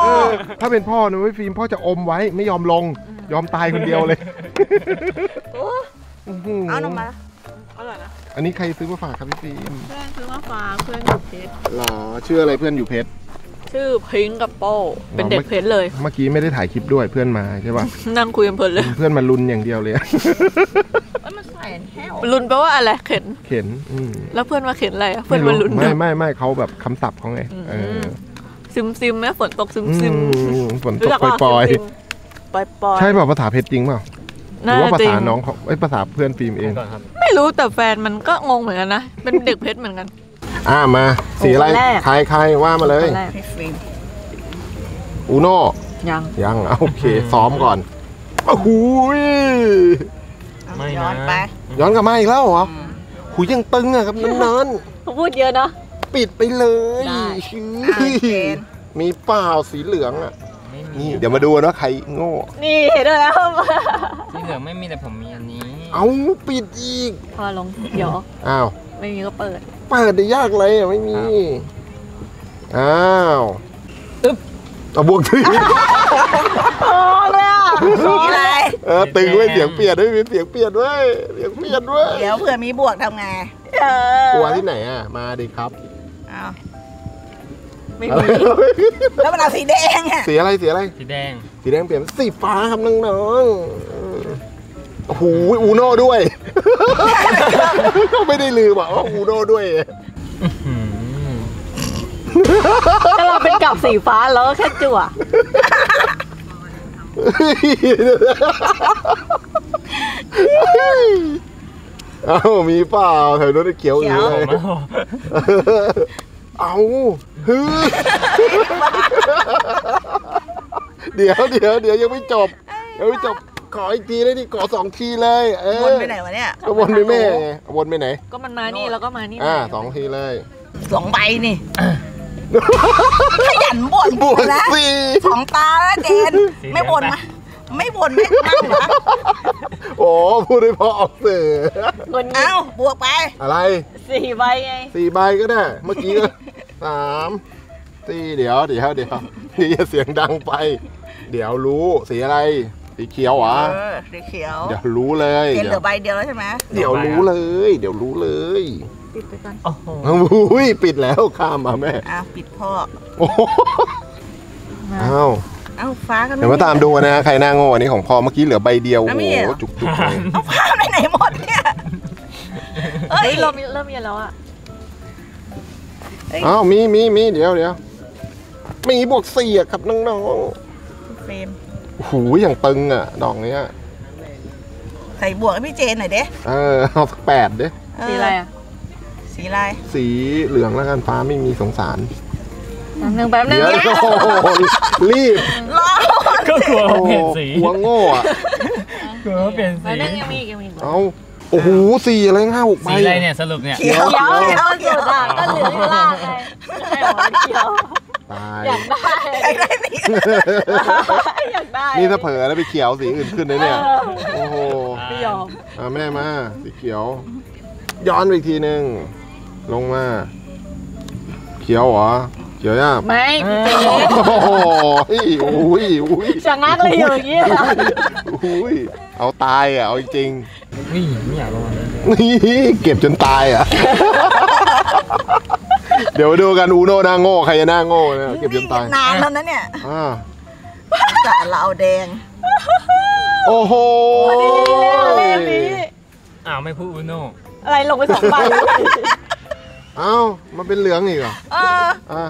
ถ้าเป็นพ่อนะพี่ฟิล์มพ่อจะอมไว้ไม่ยอมลงยอมตายคนเดียวเลยเอาลงมาอร่อยนะอันนี้ใครซื้อมาฝากครับพี่ฟิล์มเพื่อนซื้อมาฝากเพื่อนอยู่เพชรหรอชื่ออะไรเพื่อนอยู่เพชรชื่อพิงกับโป้เป็นเด็กเพชรเลยเมื่อกี้ไม่ได้ถ่ายคลิปด้วยเพื่อนมาใช่ป่ะนั่งคุยกันเพลินเลยเพื่อนมาลุนอย่างเดียวเลยมันใส่แห้วลุนแปลว่าอะไรเข็นเข็นแล้วเพื่อนมาเข็นอะไรเพื่อนมาลุนไม่ไม่ไม่เขาแบบคำศัพท์เขาไงซึมซึมไหมฝนตกซึมซึมฝนตกปล่อยปล่อยใช่ป่ะภาษาเพชรจริงป่ะหรือว่าภาษาน้องเขาภาษาเพื่อนฟิล์มเองไม่รู้แต่แฟนมันก็งงเหมือนกันนะเป็นเด็กเพชรเหมือนกันอ่ามาสีอะไรใครใครว่ามาเลยอูโน่ยังยังโอเคซ้อมก่อนโอ้โหย้อนไปย้อนกลับมาอีกแล้วเหรอหูยังตึงอ่ะครับเนินเขาพูดเยอะเนาะปิดไปเลยมีเปล่าสีเหลืองอ่ะนี่เดี๋ยวมาดูนะใครโง่นี่เห็นแล้วสีเหลืองไม่มีแต่ผมมีอันนี้เอาปิดอีกพอลงเดี๋ยวอ้าวไม่มีก็เปิดเปิดได้ยากเลยไม่มีอ้าวตึ๊บเอาบวกทีโอ้เนี่ยอะไรเออตึงด้วยเสียงเปลี่ยนด้วยมีเสียงเปลี่ยนด้วยเสียงเปลี่ยนด้วยเดี๋ยวเผื่อมีบวกทำไงกลัวที่ไหนอ่ะมาดิครับอ้าวไม่มีแล้วมันเอาสีแดงอ่ะสีอะไรสีอะไรสีแดงสีแดงเปลี่ยนสีฟ้าครับน้องโอ้โหอูโน่ด้วยก็ไม่ได้ลืมว่าอูโน่ด้วยถ้าเราเป็นกับสีฟ้าแล้วแค่จั่วเอ้ามีเปล่าแถวนู้นได้เขียวอยู่เลยเอาฮึเดี๋ยวเดี๋ยวเดี๋ยวยังไม่จบยังไม่จบ ขออีกทีเลยดิขอสองทีเลยเออวนไปไหนวะเนี่ยก็วนไปแม่วนไปไหนก็มันมานี่แล้วก็มานี่อ่าสองทีเลยสองใบนี่ขยันบ่นบ่นนะสองตาแล้วเจนไม่บ่นมาไม่บ่นไม่นั่งเหรอโอ้พูดได้พอออกสื่อเอ้าบวกไปอะไรสี่ใบไงสี่ใบก็ได้เมื่อกี้สามสี่เดี๋ยวเดี๋ยวเดี๋ยวนี่เสียงดังไปเดี๋ยวรู้สีอะไรสีเขียวหรอสีเขียวเดี๋ยวรู้เลยเจนเหลือใบเดียวแล้วใช่ไหมเดี๋ยวรู้เลยเดี๋ยวรู้เลยปิดไปก่อนโอ้โหปิดแล้วข้ามมาแม่อ้าวปิดพ่ออ้าวเอ้าฟ้ากันเดี๋ยวมาตามดูนะใครหน้าโง่อันนี้ของพ่อเมื่อกี้เหลือใบเดียวโอ้โหจุกจุกเลยเอาฟ้าไปไหนหมดเนี่ยเฮ้ยเราเริ่มเย็นแล้วอ่ะอ้าวมีมีมีเดี๋ยวเดี๋ยวมีบวกสี่อ่ะครับน้องๆเฟรมโอ้โหอย่างตึงอ่ะดอกเนี้ยใส่บวกให้พี่เจนหน่อยเด้เออเอาสักแปดเด้สีอะไรอ่ะสีอะไรสีเหลืองแล้วกันฟ้าไม่มีสงสารแป๊บนึงแป๊บนึงรีบก็กลัวเปลี่ยนสีหัวโง่อะกลัวเปลี่ยนสียังมียังมีเอาโอ้โหสี่อะไรห้าหกใบอะไรเนี่ยสรุปเนี่ยเขียวเขียวเขียวด่างก็เหลืองล่างไงเขียวอยากได้อยากได้สีอยากได้นี่ถ้าเผลอแล้วไปเขียวสีอื่นขึ้นเลยเนี่ยโอ้โหไม่ยอมอ่าแม่มาสีเขียวย้อนไปอีกทีหนึ่งลงมาเขียวเหรอเขียวย่าไม่โอ้โหอุ้ยอุ้ยจะงัดเลยอย่างเงี้ยอุ้ยเอาตายอ่ะเอาจริงนี่ไม่อยากลงนี่เก็บจนตายอ่ะเดี๋ยวดูกันอูโน่หน้าโง่ใครจะหน้าโง่เนี่ยเก็บจนตายนานแล้วนะเนี่ยอ่าจ่าเราแดงโอ้โหอ้าวไม่พูดอูโน่อะไรลงไปสองใบเอ้ามันเป็นเหลืองอีกเหรอเอออ่ะ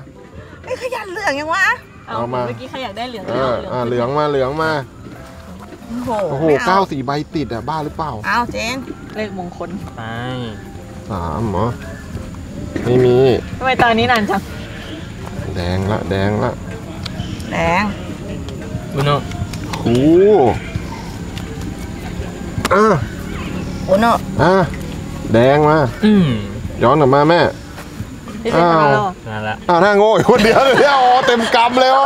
ไม่ขยันเหลืองยังวะเอามาเมื่อกี้ใครอยากได้เหลืองเอออ่ะเหลืองมาเหลืองมาโอ้โหเก้าสี่ใบติดอ่ะบ้าหรือเปล่าอ้าวเจนเลขมงคลไปสามเหรอไม่มีทำไมตอนนี้นานจังแดงละแดงละแดงอุโนโอ้อ่ะอุโนอ่ะแดงมาอืมย้อนกลับมาแม่อ้าวอ้าวหน้าโง่อีกคนเดียวเลยอ๋อเต็มกำเลยอ๋อ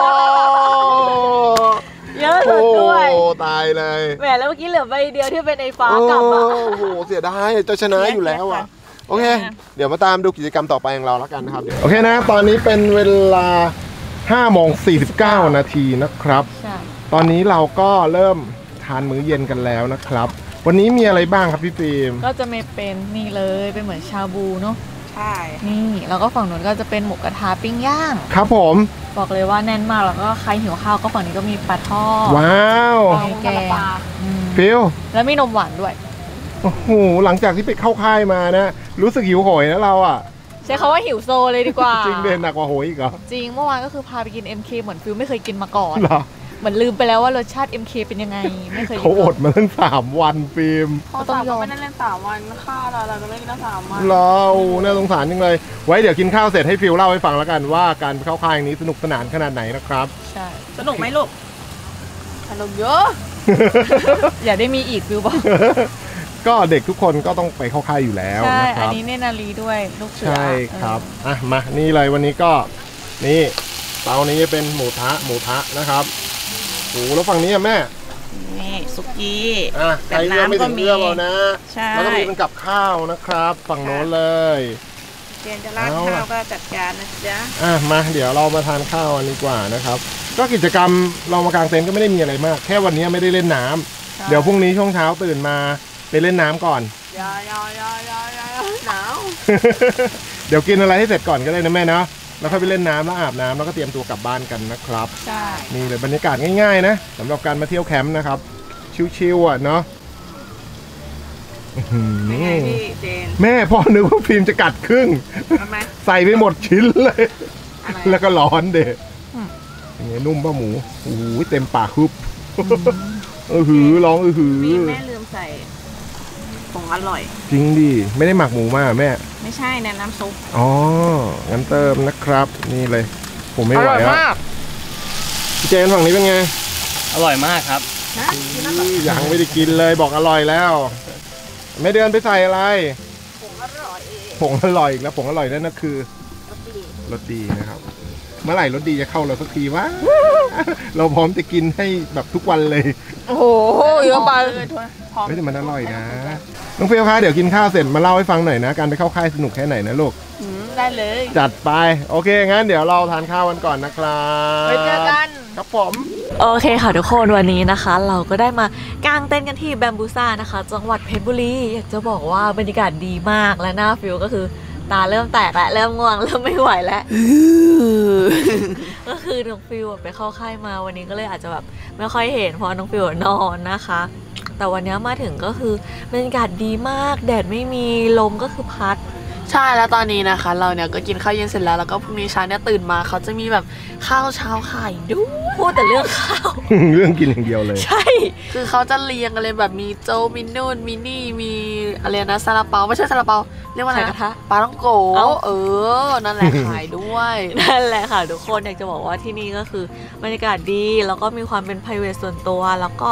เยอะสุดด้วยโอ้ตายเลยแหมแล้วเมื่อกี้เหลือใบเดียวที่เป็นไอ้ฟ้ากลับอ่ะโอ้โหเสียดายเจ้าชนะอยู่แล้วอ่ะโอเคเดี๋ยวมาตามดูกิจกรรมต่อไปของเราแล้วกันนะครับโอเคนะตอนนี้เป็นเวลาห้าโมงสี่สิบเก้านาทีนะครับตอนนี้เราก็เริ่มทานมื้อเย็นกันแล้วนะครับวันนี้มีอะไรบ้างครับพี่ฟิล์มก็จะไม่เป็นนี่เลยเป็นเหมือนชาบูเนาะใช่นี่แล้วก็ฝั่งนู้นก็จะเป็นหมูกระทะปิ้งย่างครับผมบอกเลยว่าแน่นมากแล้วก็ใครหิวข้าวก็ฝั่งนี้ก็มีปลาทอดว้าวแกงฟิลแล้วมีนมหวานด้วยโอ้โหหลังจากที่ไปเข้าค่ายมานะรู้สึกหิวโหยนะเราอ่ะใช้คำว่าหิวโซเลยดีกว่าจริงเด่นหนักกว่าโหยอีกเหรอจริงเมื่อวานก็คือพาไปกิน เอ็ม เค เหมือนฟิลไม่เคยกินมาก่อนเหมือนลืมไปแล้วว่ารสชาติ เอ็ม เค เป็นยังไงไม่เคยเขาอดมาตั้งสามวันฟิล์มเขาต้องยอมไม่ได้เล่นสามวันข้าวเราก็ไม่ได้กินสามวันเราน่าสงสารจริงเลยไว้เดี๋ยวกินข้าวเสร็จให้ฟิลเล่าให้ฟังแล้วกันว่าการเข้าค่ายนี้สนุกสนานขนาดไหนนะครับใช่สนุกไหมลูกสนุกเยอะอย่าได้มีอีกฟิลบอกก็เด็กทุกคนก็ต้องไปเข้าค่ายอยู่แล้วใช่อันนี้เนนารีด้วยลูกเสือใช่ครับอ่ะมานี่เลยวันนี้ก็นี่เตานี้เป็นหมูทะหมูทะนะครับโอ้แล้วฝั่งนี้แม่นี่สุกี้อ่ะใส่น้ำก็มีแล้วนะแล้วก็มีเป็นกับข้าวนะครับฝั่งโน้นเลยเจนจะราดข้าวก็จัดการนะจ๊ะอ่ะมาเดี๋ยวเรามาทานข้าวกันดีกว่านะครับก็กิจกรรมเรามากางเต็นท์ก็ไม่ได้มีอะไรมากแค่วันนี้ไม่ได้เล่นน้ำเดี๋ยวพรุ่งนี้ช่วงเช้าตื่นมาไปเล่นน้ำก่อนยายายายายาหนาวเดี๋ยวกินอะไรให้เสร็จก่อนก็ได้นะแม่เนาะแล้วค่อยไปเล่นน้ำแล้วอาบน้ำแล้วก็เตรียมตัวกลับบ้านกันนะครับใช่นี่เลยบรรยากาศง่ายๆนะสำหรับการมาเที่ยวแคมป์นะครับชิวๆอ่ะเนาะแม่พ่อนึกว่าฟิล์มจะกัดครึ่งใส่ไปหมดชิ้นเลยแล้วก็ร้อนเด็ดอย่างเงี้ยนุ่มป่ะหมูโอ้ยเต็มปากฮึบอือหือร้องอือหือแม่ลืมใส่ของอร่อยจริงดิไม่ได้หมักหมูมาแม่ไม่ใช่เนี่ยน้ำซุปอ๋องั้นเติมนะครับนี่เลยผมไม่ไหวแล้วเจนฝั่งนี้เป็นไงอร่อยมากครับ ยังไม่ได้กินเลยบอกอร่อยแล้วไม่เดือนไปใส่อะไรผงอร่อยผงอร่อยอีกแล้วผงอร่อยนั่นก็คือรสดีนะครับเมื่อไหร่รสดีจะเข้าเราสักทีวะเราพร้อมจะกินให้แบบทุกวันเลยโอ้โหเยอะไปไม่แต่มันอร่อยนะน้องเฟียวคะเดี๋ยวกินข้าวเสร็จมาเล่าให้ฟังหน่อยนะการไปเข้าค่ายสนุกแค่ไหนนะลูกได้เลยจัดไปโอเคงั้นเดี๋ยวเราทานข้าวกันก่อนนะครับไปเจอกันครับผมโอเคค่ะทุกคนวันนี้นะคะเราก็ได้มากางเต้นกันที่แบมบูซ่านะคะจังหวัดเพชรบุรีอยากจะบอกว่าบรรยากาศดีมากและน่าฟิลก็คือตาเริ่มแตกแล้วเริ่มง่วงเริ่มไม่ไหวแล้วก็คือน้องฟิวไปเข้าค่ายมาวันนี้ก็เลยอาจจะแบบไม่ค่อยเห็นเพราะน้องฟิวนอนนะคะแต่วันนี้มาถึงก็คือบรรยากาศดีมากแดดไม่มีลมก็คือพัดใช่แล้วตอนนี้นะคะเราเนี่ยก็กินข้าวเย็นเสร็จแล้วแล้วก็พรุ่งนี้เช้าเนี่ยตื่นมาเขาจะมีแบบข้าวเช้าขายด้วยพูดแต่เรื่องข้าวเรื่องกินอย่างเดียวเลยใช่คือเขาจะเรียงกันเลยแบบมีโจ๊กมีนู่นมีนี่มีอะไรนะซาลาเปาไม่ใช่ซาลาเปาเรียกว่าอะไรนะคะปลาต้องโกเออนั่นแหละขายด้วยนั่นแหละค่ะทุกคนอยากจะบอกว่าที่นี่ก็คือบรรยากาศดีแล้วก็มีความเป็นไพรเวทส่วนตัวแล้วก็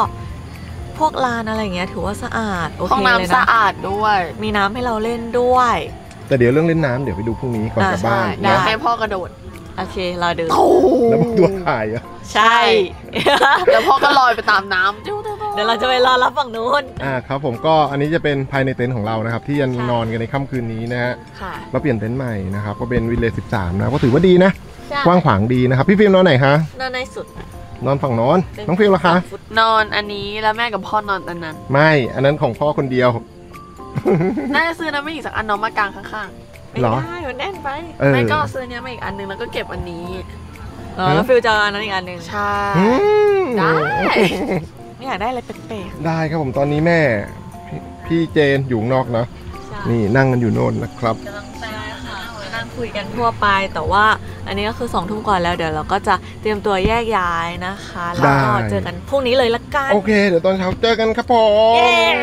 พวกลานอะไรเงี้ยถือว่าสะอาดโอเคเลยนะสะอาดด้วยมีน้ำให้เราเล่นด้วยแต่เดี๋ยวเรื่องเล่นน้ำเดี๋ยวไปดูพรุ่งนี้ก่อนกลับบ้านนะให้พ่อกระโดดโอเครอดูแล้วมันตัวถ่ายอ่ะใช่แล้วพ่อก็ลอยไปตามน้ำเดี๋ยวเราจะไปรอรับฝั่งนู้นอ่าครับผมก็อันนี้จะเป็นภายในเต็นท์ของเรานะครับที่จะนอนกันในค่ำคืนนี้นะฮะเราเปลี่ยนเต็นท์ใหม่นะครับก็เป็นวิลเลจสิบสามนะก็ถือว่าดีนะกว้างขวางดีนะครับพี่ฟิล์มนอนไหนคะนอนในสุดนอนฝั่งนอนน้องฟิล์มล่ะคะนอนอันนี้แล้วแม่กับพ่อนอนอันนั้นไม่อันนั้นของพ่อคนเดียวน่าจะซื้อนะไม่อีกสักอันน้องมากลางข้างๆไม่ได้มันแน่นไปไม่ก็ซื้อเนี้ยมาอีกอันนึงแล้วก็เก็บอันนี้แล้วฟิวเจออันนั้นอีกอันนึงใช่ได้ไม่อยากได้อะไรแปลกๆได้ครับผมตอนนี้แม่พี่เจนอยู่นอกนะนี่นั่งกันอยู่โน่นนะครับกำลังแปลค่ะนั่งคุยกันทั่วไปแต่ว่าอันนี้ก็คือสองทุ่มก่อนแล้วเดี๋ยวเราก็จะเตรียมตัวแยกย้ายนะคะแล้วก็เจอกันพรุ่งนี้เลยละกันโอเคเดี๋ยวตอนเช้าเจอกันครับผม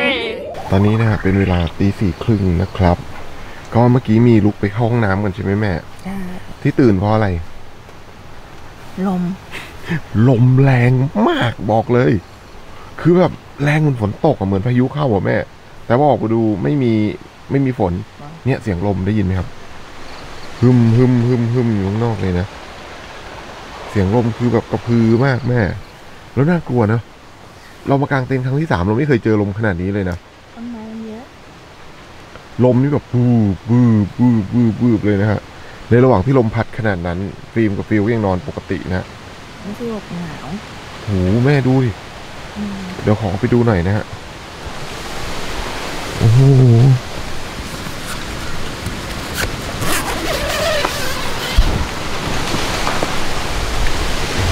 ตอนนี้นะครับเป็นเวลาตีสี่ครึ่งนะครับก็เมื่อกี้มีลุกไปเข้าห้องน้ำกันใช่ไหมแม่ที่ตื่นเพราะอะไรลมลมแรงมากบอกเลยคือแบบแรงเหมือนฝนตกเหมือนพายุเข้าอ่ะแม่แต่ว่าออกไปดูไม่มีไม่มีฝนเนี่ยเสียงลมได้ยินไหมครับฮึมฮึมฮึมฮึมอยู่ข้างนอกเลยนะเสียงลมคือแบบกระพือมากแม่แล้วน่ากลัวนะเรามากางเต็นท์ครั้งที่สามเราไม่เคยเจอลมขนาดนี้เลยนะลมนี่แบบบูบูบูบูบูเลยนะฮะในระหว่างที่ลมพัดขนาดนั้นฟิล์มกับฟิวยังนอนปกตินะไม่ใช่แบบหนาวโหแม่ดูดิเดี๋ยวขอไปดูหน่อยนะฮะโอ้โห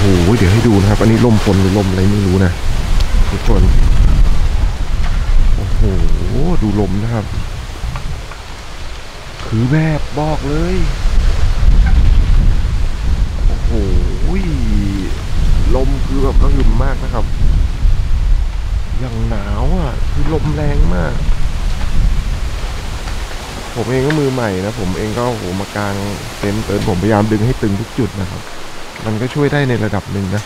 โอ้โหเดี๋ยวให้ดูนะครับอันนี้ลมฝนหรือลมอะไรไม่รู้นะทุกคนโอ้โหดูลมนะครับคือแบบบอกเลยโอ้โหลมคือแบบกระหึ่มมากนะครับอย่างหนาวอ่ะคือลมแรงมากผมเองก็มือใหม่นะผมเองก็โหมากางเต็นท์เต็นท์ผมพยายามดึงให้ตึงทุกจุดนะครับมันก็ช่วยได้ในระดับหนึ่งนะ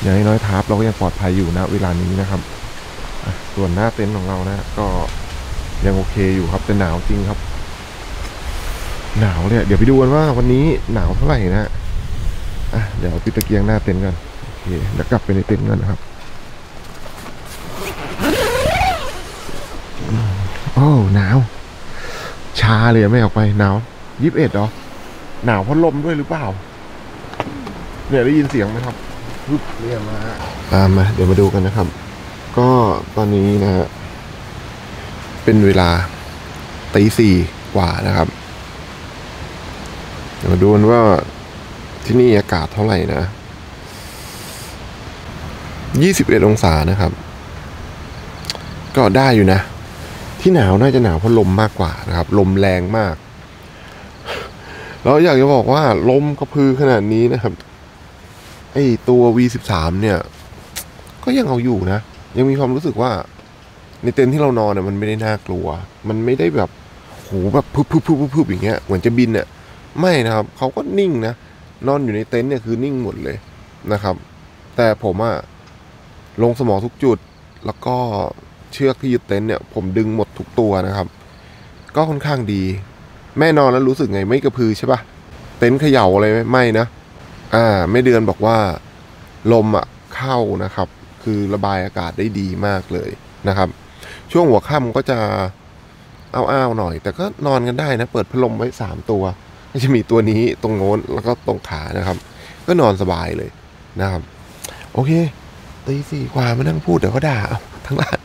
อย่างน้อยๆทับเราก็ยังปลอดภัยอยู่นะเวลานี้นะครับส่วนหน้าเต็นท์ของเรานะก็ยังโอเคอยู่ครับแต่หนาวจริงครับหนาวเนี่ยเดี๋ยวไปดูกันว่าวันนี้หนาวเท่าไหร่นะอ่ะเดี๋ยวปิดตะเกียงหน้าเต็นท์กันโอเคเดี๋ยวกลับไปในเต็นท์กันนะครับโอ้หนาวชาเลยไม่ออกไปหนาวยี่สิบเอ็ดหรอหนาวเพราะลมด้วยหรือเปล่าเนี่ยได้ยินเสียงไหมครับปึ๊บเรียกมาตามมาเดี๋ยวมาดูกันนะครับก็ตอนนี้นะฮะเป็นเวลาตีสี่กว่านะครับเดี๋ยวดูกันว่าที่นี่อากาศเท่าไหร่นะยี่สิบเอ็ดองศานะครับก็ได้อยู่นะที่หนาวน่าจะหนาวเพราะลมมากกว่านะครับลมแรงมากแล้วอยากจะบอกว่าลมกระพือขนาดนี้นะครับไอตัว วี สิบสาม เนี่ยก็ยังเอาอยู่นะยังมีความรู้สึกว่าในเต็นท์ที่เรานอนเนี่ยมันไม่ได้น่ากลัวมันไม่ได้แบบโหแบบพึบๆๆอย่างเงี้ยเหมือนจะบินเนี่ยไม่นะครับเขาก็นิ่งนะนอนอยู่ในเต็นท์เนี่ยคือนิ่งหมดเลยนะครับแต่ผมอะ ลงสมองทุกจุดแล้วก็เชือกที่ยึดเต็นท์เนี่ยผมดึงหมดทุกตัวนะครับก็ค่อนข้างดีแม่นอนแล้วรู้สึกไงไม่กระพือใช่ปะเต็นท์เขย่าอะไรไม่นะอ่าแม่เดือนบอกว่าลมอ่ะเข้านะครับคือระบายอากาศได้ดีมากเลยนะครับช่วงหัวค่ำก็จะอ้าวๆหน่อยแต่ก็นอนกันได้นะเปิดพัดลมไว้สามตัวก็จะมีตัวนี้ตรงโน้นแล้วก็ตรงขานะครับก็นอนสบายเลยนะครับโอเคตีสี่กว่ามานั่งพูดเดี๋ยวก็ด่าเอาทั้งหลาย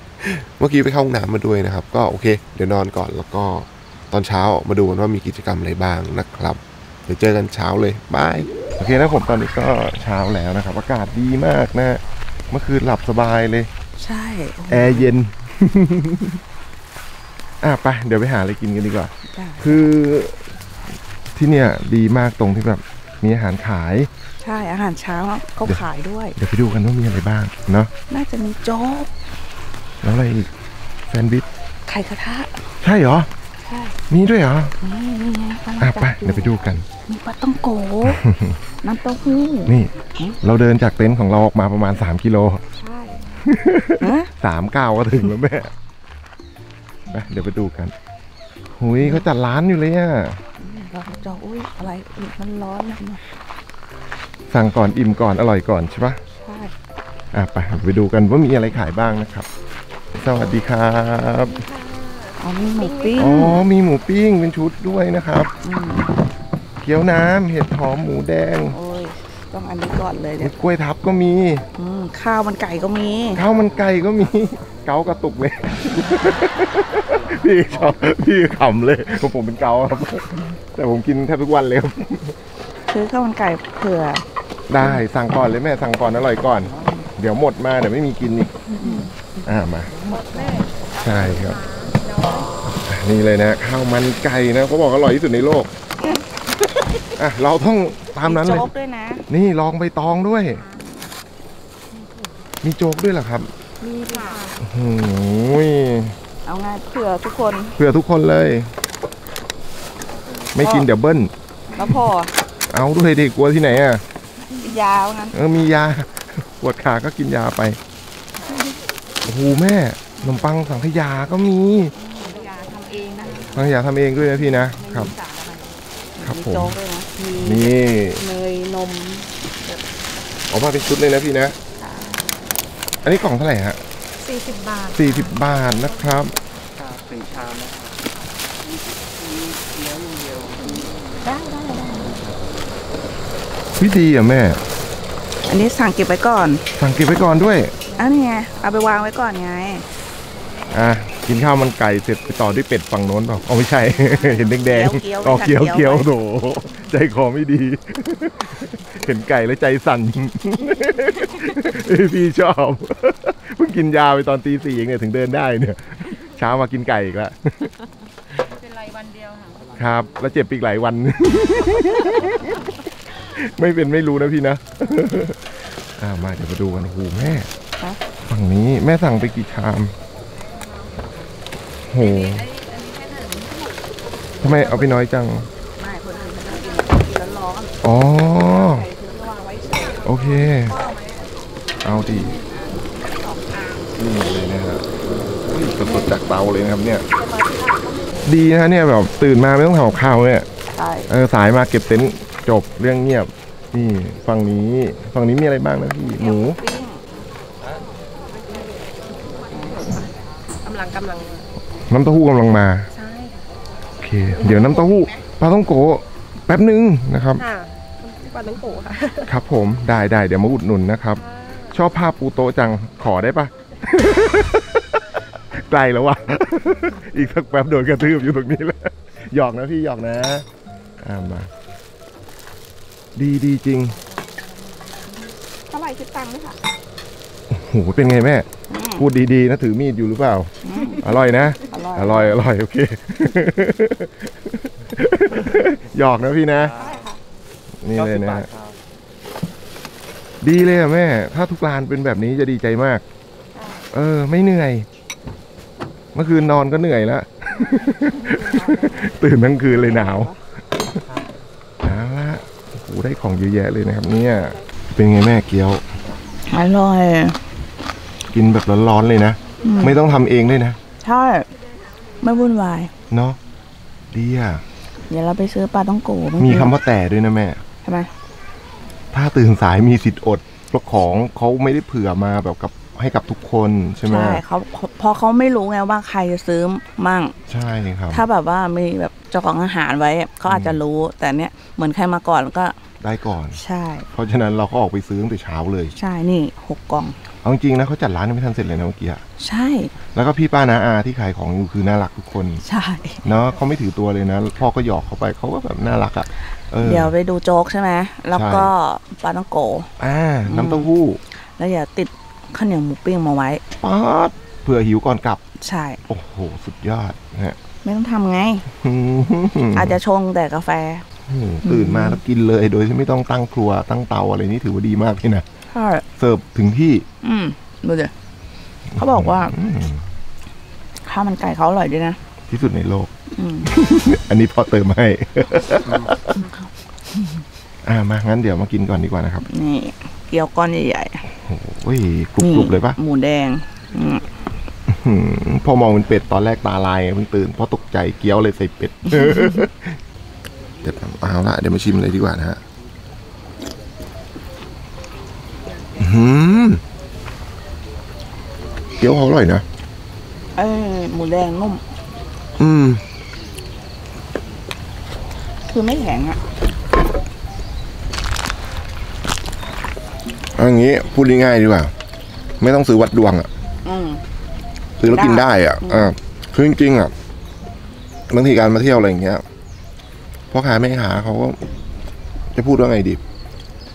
เมื่อกี้ไปเข้าห้องน้ำมาด้วยนะครับก็โอเคเดี๋ยวนอนก่อนแล้วก็ตอนเช้ามาดูว่ามีกิจกรรมอะไรบ้างนะครับเดี๋ยวเจอกันเช้าเลยบายโอเคนะผมตอนนี้ก็เช้าแล้วนะครับอากาศดีมากนะเมื่อคืนหลับสบายเลยใช่แอร์เย็น อ่ะไปเดี๋ยวไปหาอะไรกินกันดีกว่าคือที่เนี่ยดีมากตรงที่แบบมีอาหารขายใช่อาหารเช้าเขาขายด้วยเดี๋ยวไปดูกันว่ามีอะไรบ้างเนาะน่าจะมีโจ๊กแล้วอะไรอีกแซนด์วิชไข่กระทะใช่เหรอใช่มีด้วยเหรอมีมีอ่ะไปเดี๋ยวไปดูกันมีปลาต้องโกน้ำเต้าหู้นี่เราเดินจากเต็นท์ของเราออกมาประมาณสามกิโลใช่สามเก้าก็ถึงแล้วแม่ไปเดี๋ยวไปดูกันหุยเขาจัดร้านอยู่เลยอ่ะเราจะอุ้ยอะไรมันร้อนนะสั่งก่อนอิ่มก่อนอร่อยก่อนใช่ปะใช่อ่ะไปไปดูกันว่ามีอะไรขายบ้างนะครับสวัสดีครับอ๋อมีหมูปิ้งอ๋อมีหมูปิ้งเป็นชุดด้วยนะครับเกี๊ยวน้ำเห็ดหอมหมูแดงโอ้ยต้องอันนี้ก่อนเลยเนี่ยกล้วยทับก็มีข้าวมันไก่ก็มีข้าวมันไก่ก็มีเกากระตุกเลยพี่ชอบพี่ขำเลยผมผมเป็นเกาครับแต่ผมกินแทบทุกวันเลยซื้อข้าวมันไก่เผื่อได้สั่งก่อนเลยแม่สั่งก่อนอร่อยก่อนเดี๋ยวหมดมาเดี๋ยวไม่มีกินอีกอ่ามาใช่ครับนี่เลยนะข้าวมันไก่นะเขาบอกอร่อยที่สุดในโลกอ่ะเราต้องตามนั้นเลยนี่ลองใบตองด้วยมีโจ๊กด้วยเหรอครับมีค่ะโอ้ยเอาไงเผื่อทุกคนเผื่อทุกคนเลยไม่กินเดี๋ยวเบิ้ลแล้วพอเอาด้วยดิกลัวที่ไหนอ่ะยางั้นเออมียาปวดขาก็กินยาไปโอ้โหแม่ขนมปังสังขยาก็มีสังขยาทำเองด้วยนะพี่นะครับครับผมนี่เนยนมออกมาเป็นชุดเลยนะพี่นะอันนี้กล่องเท่าไหร่ฮะสี่สิบบาทสี่สิบบาทนะครับสี่ชามนะครับได้ได้วิธีอ่ะแม่อันนี้สั่งเก็บไว้ก่อนสั่งเก็บไว้ก่อนด้วยอันนี้ไงเอาไปวางไว้ก่อนไงอ่ะกินข้าวมันไก่เสร็จไปต่อด้วยเป็ดฝั่งโน้นเปล่าเอาไม่ใช่เห็นแดงๆออกเกี้ยวเกี้ยวโถใจคอไม่ดีเห็นไก่แล้วใจสั่นพี่ชอบเพิ่งกินยาไปตอนตีสี่เองเนี่ยถึงเดินได้เนี่ยเช้ามากินไก่อีกแล้วเป็นไรวันเดียวครับแล้วเจ็บอีกหลายวันไม่เป็นไม่รู้นะพี่นะอ่ามาเดี๋ยวมาดูกันหูแม่ฝั่งนี้แม่สั่งไปกี่ชามโหทำไมเอาไปน้อยจังไม่คนอื่นเขากินแล้วร้อนอ๋อโอเคเอาดีนี่เลยนะครับสดๆจากเตาเลยนะครับเนี่ยดีนะเนี่ยแบบตื่นมาไม่ต้องทำข้าวเนี่ยเออสายมาเก็บเต็นท์จบเรื่องเงียบนี่ฝั่งนี้ฝั่งนี้มีอะไรบ้างนะพี่หมูกำลังกำลังน้ำเต้าหู้กำลังมาใช่โอเคเดี๋ยวน้ำเต้าหู้ปลาต้องโกะแป๊บนึงนะครับปลาต้องโกะค่ะครับผมได้ได้เดี๋ยวมาอุดหนุนนะครับชอบภาพปูโตจังขอได้ปะไกลแล้ววะอีกสักแป๊บโดนกระทืบอยู่ตรงนี้แล้วหยอกนะพี่หยอกนะอ่ามาดีดีจริงเท่าไหร่คิดตังค์ไหมคะโอ้โหเป็นไงแม่พูดดีๆนะถือมีดอยู่หรือเปล่าอร่อยนะอร่อยอร่อยโอเคหยอกนะพี่นะนี่เลยนะดีเลยอะแม่ถ้าทุกร้านเป็นแบบนี้จะดีใจมากเออไม่เหนื่อยเมื่อคืนนอนก็เหนื่อยแล้วตื่นทั้งคืนเลยหนาวเอาละโอ้โหได้ของเยอะแยะเลยนะครับเนี่ยเป็นไงแม่เกี๊ยวอร่อย กินแบบร้อนๆเลยนะไม่ต้องทำเองด้วยนะใช่ไม่วุ่นวายเนาะดีอ่ะเดี๋ยวเราไปซื้อปลาต้องโกมีคำว่าแต่ด้วยนะแม่ทำไมถ้าตื่นสายมีสิทธิ์อดเพราะของเขาไม่ได้เผื่อมาแบบกับให้กับทุกคนใช่ไหมใช่เขาพอเขาไม่รู้ไงว่าใครจะซื้อมั่งใช่ครับถ้าแบบว่ามีแบบเจ้าของอาหารไว้เขาอาจจะรู้แต่เนี้ยเหมือนใครมาก่อนก็ได้ก่อนใช่เพราะฉะนั้นเราก็ออกไปซื้อตั้งแต่เช้าเลยใช่นี่หกกล่องเอาจริงนะเขาจัดร้านไม่ทันเสร็จเลยนะเมื่อกี้ใช่แล้วก็พี่ป้าน้าอาที่ขายของอยู่คือน่ารักทุกคนใช่เนาะเขาไม่ถือตัวเลยนะพ่อก็หยอกเขาไปเขาก็แบบน่ารักอ่ะเดี๋ยวไปดูโจ๊กใช่ไหมแล้วก็ปลาต้องโกอ่าน้ำเต้าหู้แล้วอย่าติดข้าวเหนียวหมูปิ้งมาไว้ป๊าดเผื่อหิวก่อนกลับใช่โอ้โหสุดยอดฮะไม่ต้องทำไง อาจจะชงแต่กาแฟตื่นมาแล้วกินเลยโดยที่ไม่ต้องตั้งครัวตั้งเตาอะไรนี่ถือว่าดีมากที่นะเสิร์ฟถึงที่อืมดูเดี๋ยวเขาบอกว่าข้าวมันไก่เขาอร่อยด้วยนะที่สุดในโลก อันนี้พอเติมให้ อ่ามางั้นเดี๋ยวมากินก่อนดีกว่านะครับนี่เกี๊ยวก้อนใหญ่ๆโอ้ยกรุบๆเลยปะหมูแดงพอมองเป็นเป็ดตอนแรกตาลายเพิ่งตื่นเพราะตกใจเกี๊ยวเลยใส่เป็ด เดี๋ยวเอาละเดี๋ยวมาชิมเลยดีกว่านะฮะเกี๊ยวเขาอร่อยนะเออหมูแดงนุ่มอืมคือไม่แข็งอ่ะอย่างนี้พูดง่ายๆดีกว่าไม่ต้องซื้อวัดดวงอ่ะซื้อแล้วกินได้อ่ะอ่าคือจริงๆอ่ะบางทีการมาเที่ยวอะไรอย่างเงี้ยพ่อค้าแม่ค้าเขาก็จะพูดว่าไงดิ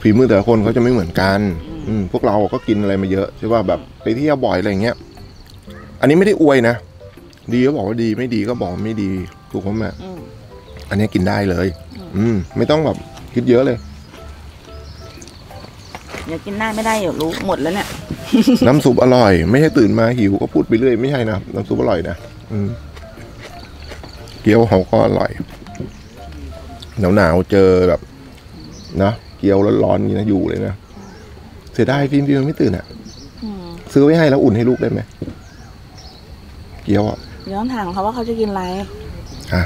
ฝีมือแต่ละคนเขาจะไม่เหมือนกันอืมพวกเราก็กินอะไรมาเยอะใช่ป่ะแบบไปเที่ยวบ่อยอะไรอย่างเงี้ยอันนี้ไม่ได้อวยนะดีก็บอกว่าดีไม่ดีก็บอกไม่ดีถูกไหมอันนี้กินได้เลยอืมไม่ต้องแบบคิดเยอะเลยอย่ากินหน้าไม่ได้เดี๋ยวรู้หมดแล้วเนี่ยน้ำซุปอร่อยไม่ใช่ตื่นมาหิวก็พูดไปเรื่อยไม่ใช่นะน้ำซุปอร่อยนะอืมเกี๊ยวเขาก็อร่อยหนาวหนาวเจอแบบนะเกี๊ยวร้อนๆนี่นะอยู่เลยนะเสียดายฟิล์มฟิล์มไม่ตื่นอ่ะซื้อไว้ให้แล้วอุ่นให้ลูกได้ไหมเกี๊ยวอ่ะเดี๋ยวต้องถามเขาว่าเขาจะกินอะไรอ่ะ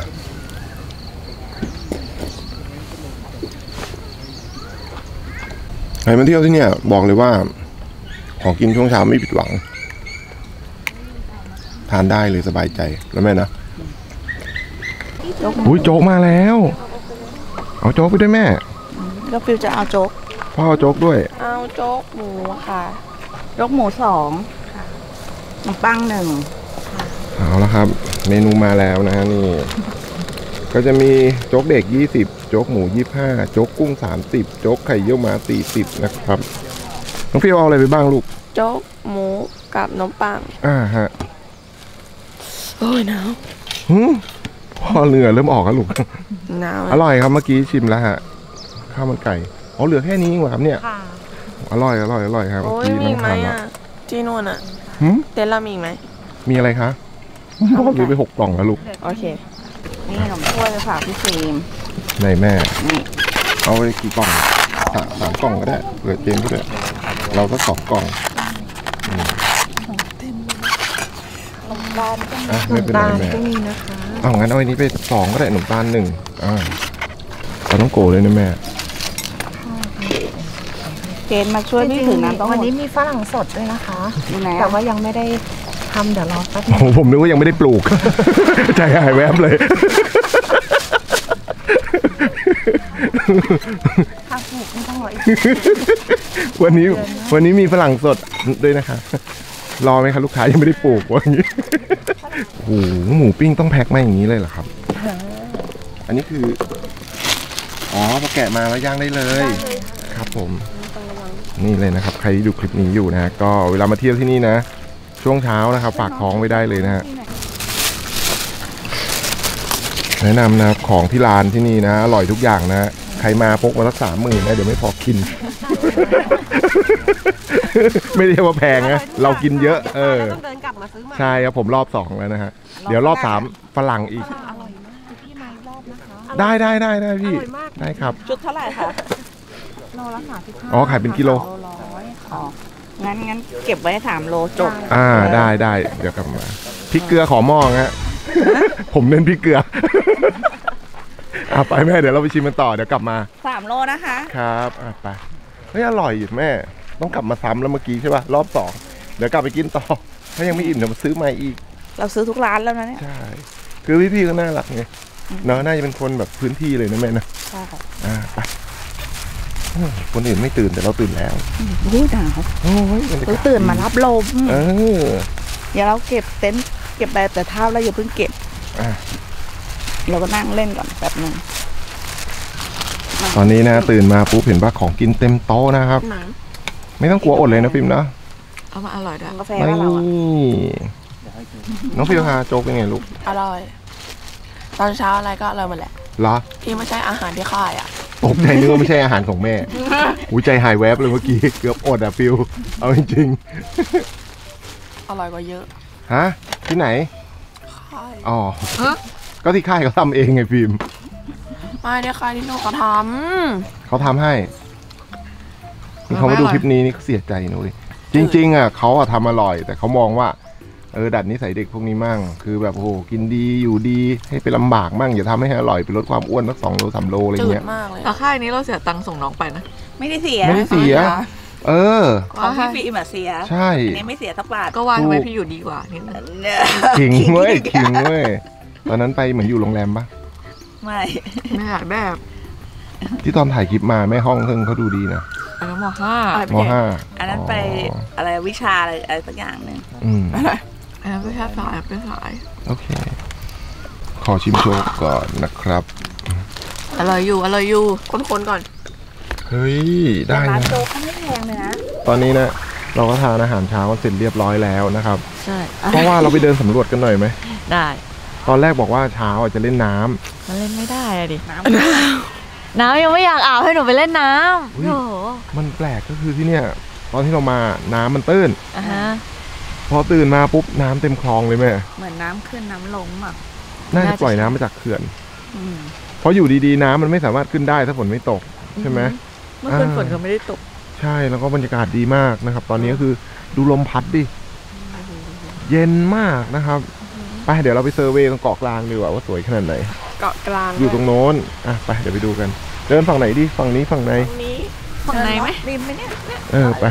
ใครมาเที่ยวที่เนี่ยบอกเลยว่าของกินช่วงเช้าไม่ผิดหวังทานได้เลยสบายใจแล้วแม่นะอุ้ยโจ๊กมาแล้วเอาโจ๊กไปด้วยแม่ก็ฟิวจะเอาโจ๊กพ่อเอาโจ๊กด้วยเอาโจ๊กหมูค่ะโจ๊กหมูสองขนมปังหนึ่งเอาละครับเมนูมาแล้วนะฮะนี่ก็จะมีโจ๊กเด็กยี่สิบโจ๊กหมูยี่สิบห้าโจ๊กกุ้งสามสิบโจ๊กไข่เยี่ยวม้าสี่สิบนะครับน้องพี่เอาอะไรไปบ้างลูกโจ๊กหมูกับนมปังอ่าฮะโอ้ยหนาวหืมพอเหลือเริ่มออกแล้วลูกหนาวอร่อยครับเมื่อกี้ชิมแล้วฮะข้าวมันไก่อ๋อเหลือแค่นี้เองครับเนี่ยค่ะอร่อยอร่อยอร่อยครับโอ้ยมีไหมอ่ะที่นู่นอ่ะหืมเต็นท์เรามีไหมมีอะไรคะพ่ออยู่ไปหกกล่องแล้วลูกโอเคนี่ขนมถ้วยฝากพี่เจมในแม่เอาไปกี่กล่องสามกล่องก็ได้เผื่อเจมก็ได้เราก็สองกล่องขนมตาลก็มีขนมตาลก็มีนะคะเอางั้นเอาอันนี้ไปสองก็ได้ขนมตาลหนึ่งอ่าเราต้องโกเลยนะแม่เจมมาช่วยพี่ถือน้ำต้องวันนี้มีฝรั่งสดด้วยนะคะแต่ว่ายังไม่ได้ทำเดี๋ยวรอแป๊บนึงผมนึกว่ายังไม่ได้ปลูกใจหายแวบเลยถ้าปลูกไม่ต้องรออีกวันนี้วันนี้มีฝรั่งสดด้วยนะคะรอไหมคะลูกค้ายังไม่ได้ปลูกว่าอย่างนี้โอ้โหหมูปิ้งต้องแพ็คมาอย่างนี้เลยเหรอครับอันนี้คืออ๋อพอแกะมาแล้วย่างได้เลยครับผมนี่เลยนะครับใครที่ดูคลิปนี้อยู่นะก็เวลามาเที่ยวที่นี่นะช่วงเช้านะครับฝากของไว้ได้เลยนะฮะแนะนำนะครับของที่ร้านที่นี่นะอร่อยทุกอย่างนะใครมาพกมาละสามหมื่นนะเดี๋ยวไม่พอกินไม่ได้ว่าแพงนะเรากินเยอะเออใช่ครับผมรอบสองแล้วนะฮะเดี๋ยวรอบสามฝรั่งอีกได้ได้ได้ได้พี่ได้ครับชุดเท่าไหร่คะโลละสามสิบห้าอ๋อขายเป็นกิโล งั้นงั้นเก็บไว้สามโลจบอ่าได้ได้เดี๋ยวกลับมาพริกเกลือขอมองฮะผมเน้นพริกเกลืออ่ะไปแม่เดี๋ยวเราไปชิมมันต่อเดี๋ยวกลับมาสามโลนะคะครับอ่ะไปเฮ้ยอร่อยอยู่แม่ต้องกลับมาซ้ำแล้วเมื่อกี้ใช่ป่ะรอบสองเดี๋ยวกลับไปกินต่อถ้ายังไม่อิ่มเดี๋ยวมาซื้อใหม่อีกเราซื้อทุกร้านแล้วนะเนี่ยใช่คือพี่ๆก็น่ารักไงเนาะน่าจะเป็นคนแบบพื้นที่เลยนะแม่นะใช่ค่ะอ่าไปคนอื่นไม่ตื่นแต่เราตื่นแล้วดูหนาวเราตื่นมารับลมเอออย่าเราเก็บเต็นท์เก็บแบบแต่เท้าแล้วอย่าเพิ่งเก็บเราก็นั่งเล่นก่อนแบบนึงตอนนี้นะตื่นมาปุ๊บเห็นว่าของกินเต็มโต๊ะนะครับไม่ต้องกลัวอดเลยนะพิมนะเอามาอร่อยด้วยกาแฟบ้านเราน้องพิมพาโจ๊กเป็นไงลูกอร่อยตอนเช้าอะไรก็อร่อยหมดแหละเหรอที่ไม่ใช่อาหารที่ค่ายอ่ะตกใจนึกว่าไม่ใช่อาหารของแม่หัวใจหายแวบเลยเมื่อกี้เกือบอดอะฟิวเอาจริงๆอร่อยกว่าเยอะฮะที่ไหนค่ายอ๋อก็ที่ค่ายเขาทำเองไงฟิล์มไม่ได้ค่ายที่โน่เขาทำเขาทำให้เขามาดูคลิปนี้นี่เขาเสียใจหนูเลยจริงๆอ่ะเขาอะทำอร่อยแต่เขามองว่าเออดัดนิสัยเด็กพวกนี้มั่งคือแบบโหกินดีอยู่ดีให้ไปลำบากมั่งอย่าทำให้อร่อยไปลดความอ้วนสักสองโลสามโลอะไรเงี้ยแต่ค่ายนี้เราเสียตังค์ส่งน้องไปนะไม่ได้เสียไม่ได้เสียเออของพี่ฟิล์มเสียใช่อันนี้ไม่เสียสักบาทก็ว่าทำไมพี่อยู่ดีกว่านี่ขิงเว้ยขิงเว้ยตอนนั้นไปเหมือนอยู่โรงแรมปะไม่ไม่หลายแบบที่ตอนถ่ายคลิปมาแม่ห้องเพิ่งเขาดูดีนะอันนั้นมห้ามห้าอันนั้นไปอะไรวิชาอะไรอะไรสักอย่างหนึ่งอืมอะไรอันนั้นวิชาสายเป็นสายโอเคขอชิมโชว์ก่อนนะครับอร่อยอยู่อร่อยอยู่ค้นๆก่อนเฮ้ยได้นะโชว์ก็ไม่แพงเลยนะตอนนี้นะเราก็ทานอาหารเช้ากันเสร็จเรียบร้อยแล้วนะครับใช่เพราะว่าเราไปเดินสำรวจกันหน่อยไหมได้ตอนแรกบอกว่าเช้าจะเล่นน้ำมันเล่นไม่ได้อะดิน้ำน้ำยังไม่อยากอาบให้หนูไปเล่นน้ำโอ้โหมันแปลกก็คือที่เนี่ยตอนที่เรามาน้ำมันตื้นพอตื่นมาปุ๊บน้ำเต็มคลองเลยแม่เหมือนน้ำขึ้นน้ำลงอ่ะน่าจะปล่อยน้ำมาจากเขื่อนเพราะอยู่ดีๆน้ำมันไม่สามารถขึ้นได้ถ้าฝนไม่ตกใช่ไหมเมื่อคืนฝนก็ไม่ได้ตกใช่แล้วก็บรรยากาศดีมากนะครับตอนนี้ก็คือดูลมพัดดิเย็นมากนะครับไปเดี๋ยวเราไปเซอร์เวย์ตรงเกาะกลางดีกว่าว่าสวยขนาดไหนเกาะกลางอยู่ตรงโน้นอ่ะไปเดี๋ยวไปดูกันเดินฝั่งไหนดิฝั่งนี้ฝั่งไหนฝั่งนี้ฝั่งไหนไหมริมไหมเนี่ยเออไป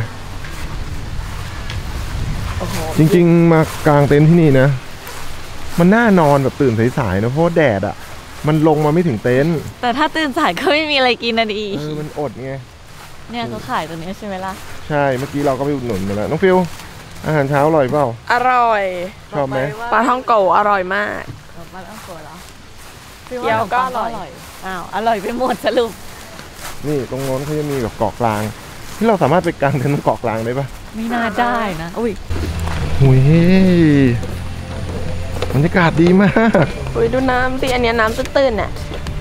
จริงๆมากลางเต็นท์ที่นี่นะมันน่านอนแบบตื่นสายๆนะเพราะแดดอ่ะมันลงมาไม่ถึงเต็นท์แต่ถ้าตื่นสายก็ไม่มีอะไรกินนะดีเออมันอดไงเนี่ยเขาขายตัวนี้ใช่ไหมล่ะใช่เมื่อกี้เราก็ไปอุดหนุนมาแล้วน้องฟิวอาหารเช้าอร่อยเปล่าอร่อยชอบไหมปลาท่องโกะอร่อยมากปลาท่องโกะเหรอเกี๊ยวก็อร่อยอ้าวอร่อยไปหมดสรุปนี่ตรงโน้นเขาจะมีแบบเกาะกลางที่เราสามารถไปกางเต็นท์บนเกาะกลางได้ปะไม่น่าได้นะอุ้ยอุ้ยบรรยากาศดีมากอุ้ยดูน้ำสิอันนี้น้ำตื้นๆน่ะ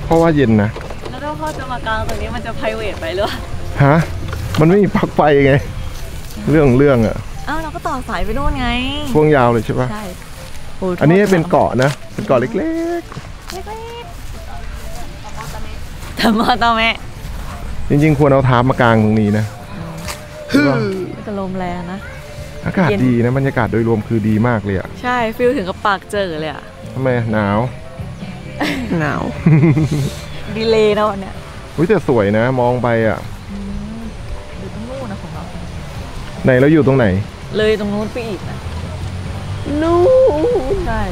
เพราะว่าเย็นนะแล้วถ้าพ่อจะมากางตรงนี้มันจะไพรเวทไปหรือฮะมันไม่มีปลั๊กไฟไงเรื่องเรื่องอะอ้าวเราก็ต่อสายไปโน่นไงช่วงยาวเลยใช่ปะใช่อันนี้เป็นเกาะนะเป็นเกาะเล็กๆเล็กๆแต่มอตอแม่จริงๆควรเอาท้ามากลางตรงนี้นะจะลมแรงนะอากาศดีนะบรรยากาศโดยรวมคือดีมากเลยอ่ะใช่ฟิลถึงกับปากเจอเลยอ่ะทำไมหนาวหนาวดีเลยนะวันเนี้ยอุ้ยแต่สวยนะมองไปอ่ะอยู่ตรงนู้นนะของเราไหนเราอยู่ตรงไหนเลยตรงนู้นไปอีกนะนู้นใช่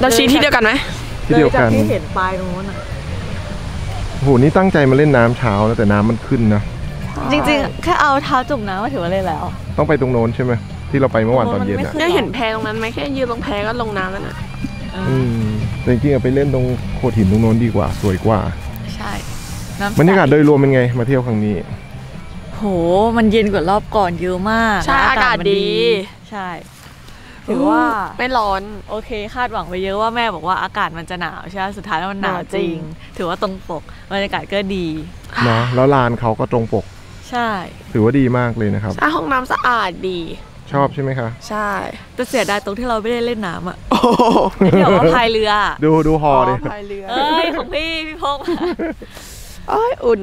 เราชี้ที่เดียวกันไหมที่เดียวกันที่เห็นปลายตรงนู้นอ่ะโหนี่ตั้งใจมาเล่นน้ำเช้านะแต่น้ำมันขึ้นนะจริงๆแค่เอาเท้าจุ่มน้ำมาถือว่าเล่นแล้วต้องไปตรงโน้นใช่ไหมที่เราไปเมื่อวานตอนเย็นอ่ะได้เห็นแพตรงนั้นไหมแค่ยืนตรงแพก็ลงน้ำแล้วนะอืมจริงๆไปเล่นตรงโขดหินตรงโน้นดีกว่าสวยกว่าใช่บรรยากาศโดยรวมเป็นไงมาเที่ยวครั้งนี้โหมันเย็นกว่ารอบก่อนเยอะมากใช่อากาศดีใช่ถือว่าไม่ร้อนโอเคคาดหวังไปเยอะว่าแม่บอกว่าอากาศมันจะหนาวใช่สุดท้ายแล้วมันหนาวจริงถือว่าตรงปกบรรยากาศก็ดีนะแล้วลานเขาก็ตรงปกใช่ถือว่าดีมากเลยนะครับห้องน้ำสะอาดดีชอบใช่ไหมคะใช่แต่เสียดายตรงที่เราไม่ได้เล่นน้ำอ่ะโอ้เดี๋ยวว่าพายเรือดูดูหอเลยพายเรือเอ้ยของพี่พี่พงษ์เอ้ยอุ่น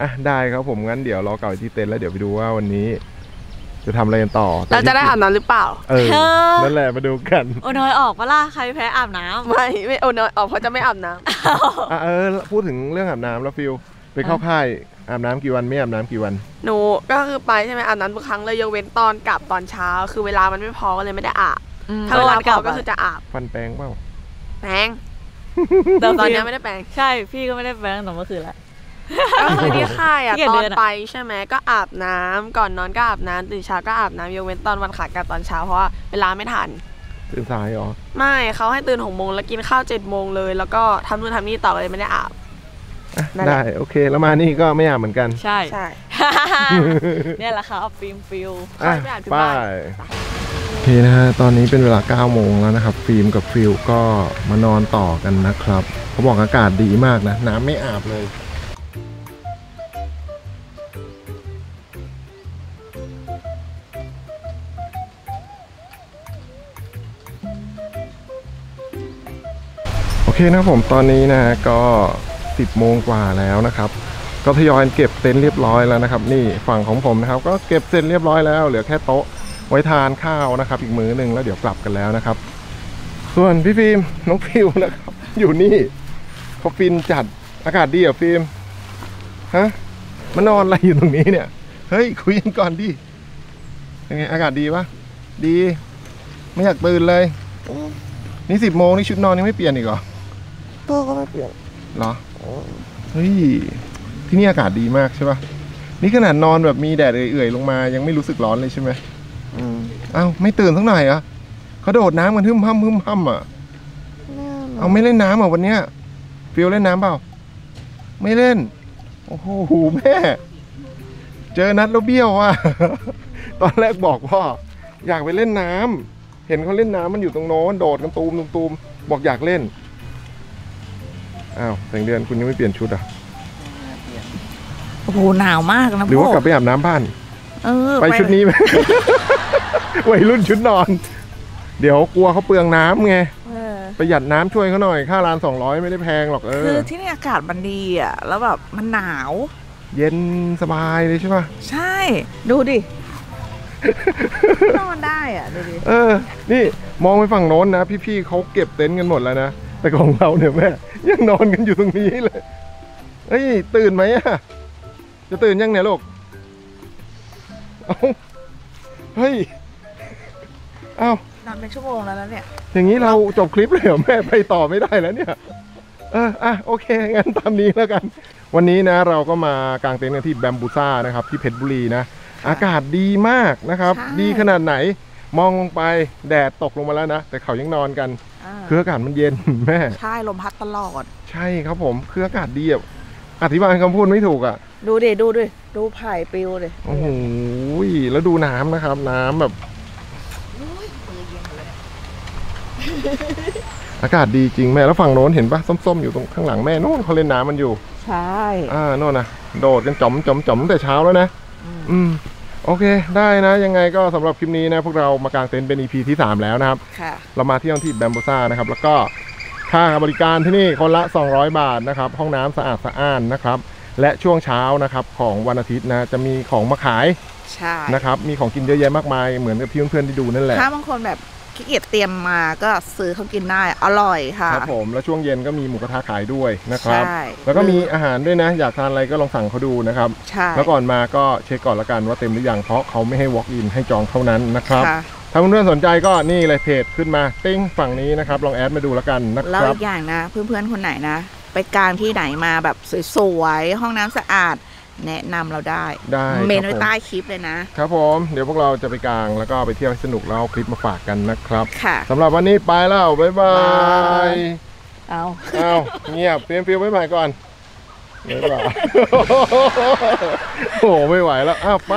อ่ะได้ครับผมงั้นเดี๋ยวรอเก่าที่เต็นท์แล้วเดี๋ยวไปดูว่าวันนี้ จะทำอะไรกันต่อเราจะได้อาบน้ำหรือเปล่าเออนั่นแหละมาดูกันโอนอยออกปะล่ะใครแพ้อาบน้ำไม่ไม่โอนอยออกเพราะจะไม่อาบน้ำเออพูดถึงเรื่องอาบน้ำแล้วฟิวไปเข้าค่ายอาบน้ำกี่วันไม่อาบน้ำกี่วันหนูก็คือไปใช่ไหมอาบน้ำทุกครั้งเลยยกเว้นตอนกลับตอนเช้าคือเวลามันไม่พอก็เลยไม่ได้อาบถ้าเวลากลับก็คือจะอาบฟันแปรงเปล่าแปรงแต่ตอนนี้ไม่ได้แปรงใช่พี่ก็ไม่ได้แปรงแต่เมื่อคืนละก็คือที่ค่ายอ่ะตอนไปใช่ไหมก็อาบน้ำก่อนนอนก็อาบน้ำตื่นเช้าก็อาบน้ำยกเว้นตอนวันขากลับตอนเช้าเพราะว่าเวลาไม่ทันตื่นสายหรอไม่เขาให้ตื่นหกโมงแล้วกินข้าวเจ็ดโมงเลยแล้วก็ทำนู่นทำนี่ต่อเลยไม่ได้อาบได้โอเคแล้วมานี่ก็ไม่อาบเหมือนกันใช่ใช่เนี่ยแหละค่ะเอาฟิล์มฟิลไปโอเคนะฮะตอนนี้เป็นเวลาเก้าโมงแล้วนะครับฟิล์มกับฟิลก็มานอนต่อกันนะครับเขาบอกอากาศดีมากนะน้ำไม่อาบเลยโอเคนะผมตอนนี้นะก็สิบโมงกว่าแล้วนะครับก็ทยอยเก็บเต็นท์เรียบร้อยแล้วนะครับนี่ฝั่งของผมนะครับก็เก็บเสร็จเรียบร้อยแล้วเหลือแค่โต๊ะไว้ทานข้าวนะครับอีกมื้อหนึ่งแล้วเดี๋ยวกลับกันแล้วนะครับส่วนพี่ฟิล์มน้องฟิวนะครับอยู่นี่เขาฟินจัดอากาศดีอ่ะฟิล์มฮะมานอนอะไรอยู่ตรงนี้เนี่ยเฮ้ยคุยกันก่อนดิยังไงอากาศดีปะดีไม่อยากตื่นเลยนี่สิบโมงนี่ชุดนอนยังไม่เปลี่ยนอีกเหรอตัวก็ไม่เปลี่ยนเหรอเฮ้ยที่นี่อากาศดีมากใช่ป่ะนี่ขนาดนอนแบบมีแดดเอื่อยๆลงมายังไม่รู้สึกร้อนเลยใช่ไหมอืมอ้าวไม่ตื่นสักหน่อยอ่ะเขาโดดน้ำกันฮึ่มห้ำฮึ่มห้ำอ่ะเอาไม่เล่นน้ำอ่ะวันเนี้ยฟิวเล่นน้ำเปล่าไม่เล่นโอ้โหแม่เจอนัดแล้วเบี้ยวอ่ะตอนแรกบอกพ่ออยากไปเล่นน้ำเห็นเขาเล่นน้ำมันอยู่ตรงโน้นโดดกันตูมตูมบอกอยากเล่นอ้าวแต่งเดือนคุณยังไม่เปลี่ยนชุดอ่ะโอ้โหหนาวมากนะหรือว่ากลับไปอาบน้ำบ้านเออไปชุดนี้ไหมวัยรุ่นชุดนอนเดี๋ยวกลัวเขาเปลืองน้ำไงประหยัดน้ำช่วยเขาหน่อยค่าร้านสองร้อยไม่ได้แพงหรอกเออคือที่นี่อากาศมันดีอ่ะแล้วแบบมันหนาวเย็นสบายเลยใช่ป่ะใช่ดูดินอนได้อ่ะดูดิเออนี่มองไปฝั่งโน้นนะพี่ๆเขาเก็บเต็นท์กันหมดแล้วนะแต่ของเราเนี่ยแม่ยังนอนกันอยู่ตรงนี้เลยเฮ้ยตื่นไหมอ่ะจะตื่นยังเนี่ยลูกเอาเฮ้ยเอานอนเป็นชั่วโมงแล้วนะเนี่ยอย่างนี้เราจบคลิปเลยเหรอแม่ไปต่อไม่ได้แล้วเนี่ยเอออ่ะโอเคงั้นตามนี้แล้วกันวันนี้นะเราก็มากางเต็นท์กันที่แบมบูซ่านะครับที่เพชรบุรีนะอากาศดีมากนะครับดีขนาดไหนมองลงไปแดดตกลงมาแล้วนะแต่เขายังนอนกันคืออากาศมันเย็นแม่ใช่ลมพัดตลอดใช่ครับผมคืออากาศดีอ่ะอธิบายคำพูดไม่ถูกอ่ะดูดิดูดิดูไผ่ปลิวเลยโอ้โหแล้วดูน้ำนะครับน้ำแบบอากาศดีจริงแม่แล้วฝั่งโน้นเห็นปะส้มๆอยู่ตรงข้างหลังแม่โน้นเขาเล่นน้ำมันอยู่ใช่อ่าโน่นนะโดดกันจ๋อมจ๋อมจ๋อมตั้งแต่เช้าแล้วนะอืมโอเคได้นะยังไงก็สำหรับคลิปนี้นะพวกเรามากางเต็นท์เป็น อี พี ที่สามแล้วนะครับเรามาเที่ยวที่แบมบูซ่านะครับแล้วก็ค่าบริการที่นี่คนละสองร้อยบาทนะครับห้องน้ำสะอาดสะอ้านนะครับและช่วงเช้านะครับของวันอาทิตย์นะจะมีของมาขายนะครับมีของกินเยอะแยะมากมายเหมือนกับที่เพื่อนๆที่ดูนั่นแหละถ้าบางคนแบบขี้เกียจเตรียมมาก็ซื้อเขากินได้อร่อยค่ะครับผมแล้วช่วงเย็นก็มีหมูกระทะขายด้วยนะครับแล้วก็มีอาหารด้วยนะอยากทานอะไรก็ลองสั่งเขาดูนะครับแล้วก่อนมาก็เช็คก่อนละกันว่าเต็มหรือยังเพราะเขาไม่ให้ walk in ให้จองเท่านั้นนะครับถ้าเพื่อนๆสนใจก็นี่เลยเพจขึ้นมาติ้งฝั่งนี้นะครับลองแอดมาดูละกันนะครับแล้วอีกอย่างนะเพื่อนๆคนไหนนะไปกลางที่ไหนมาแบบสวยๆห้องน้ำสะอาดแนะนำเราได้ได้เมนไว้ใต้คลิปเลยนะครับผมเดี๋ยวพวกเราจะไปกลางแล้วก็ไปเที่ยวให้สนุกแล้วเอาคลิปมาฝากกันนะครับค่ะสำหรับวันนี้ไปแล้วบ๊ายบายเอาเอาเงียบเปลี่ยนฟิวบ๊ายบายก่อนไม่ไหวโอ้โหไม่ไหวแล้วอ้าวไป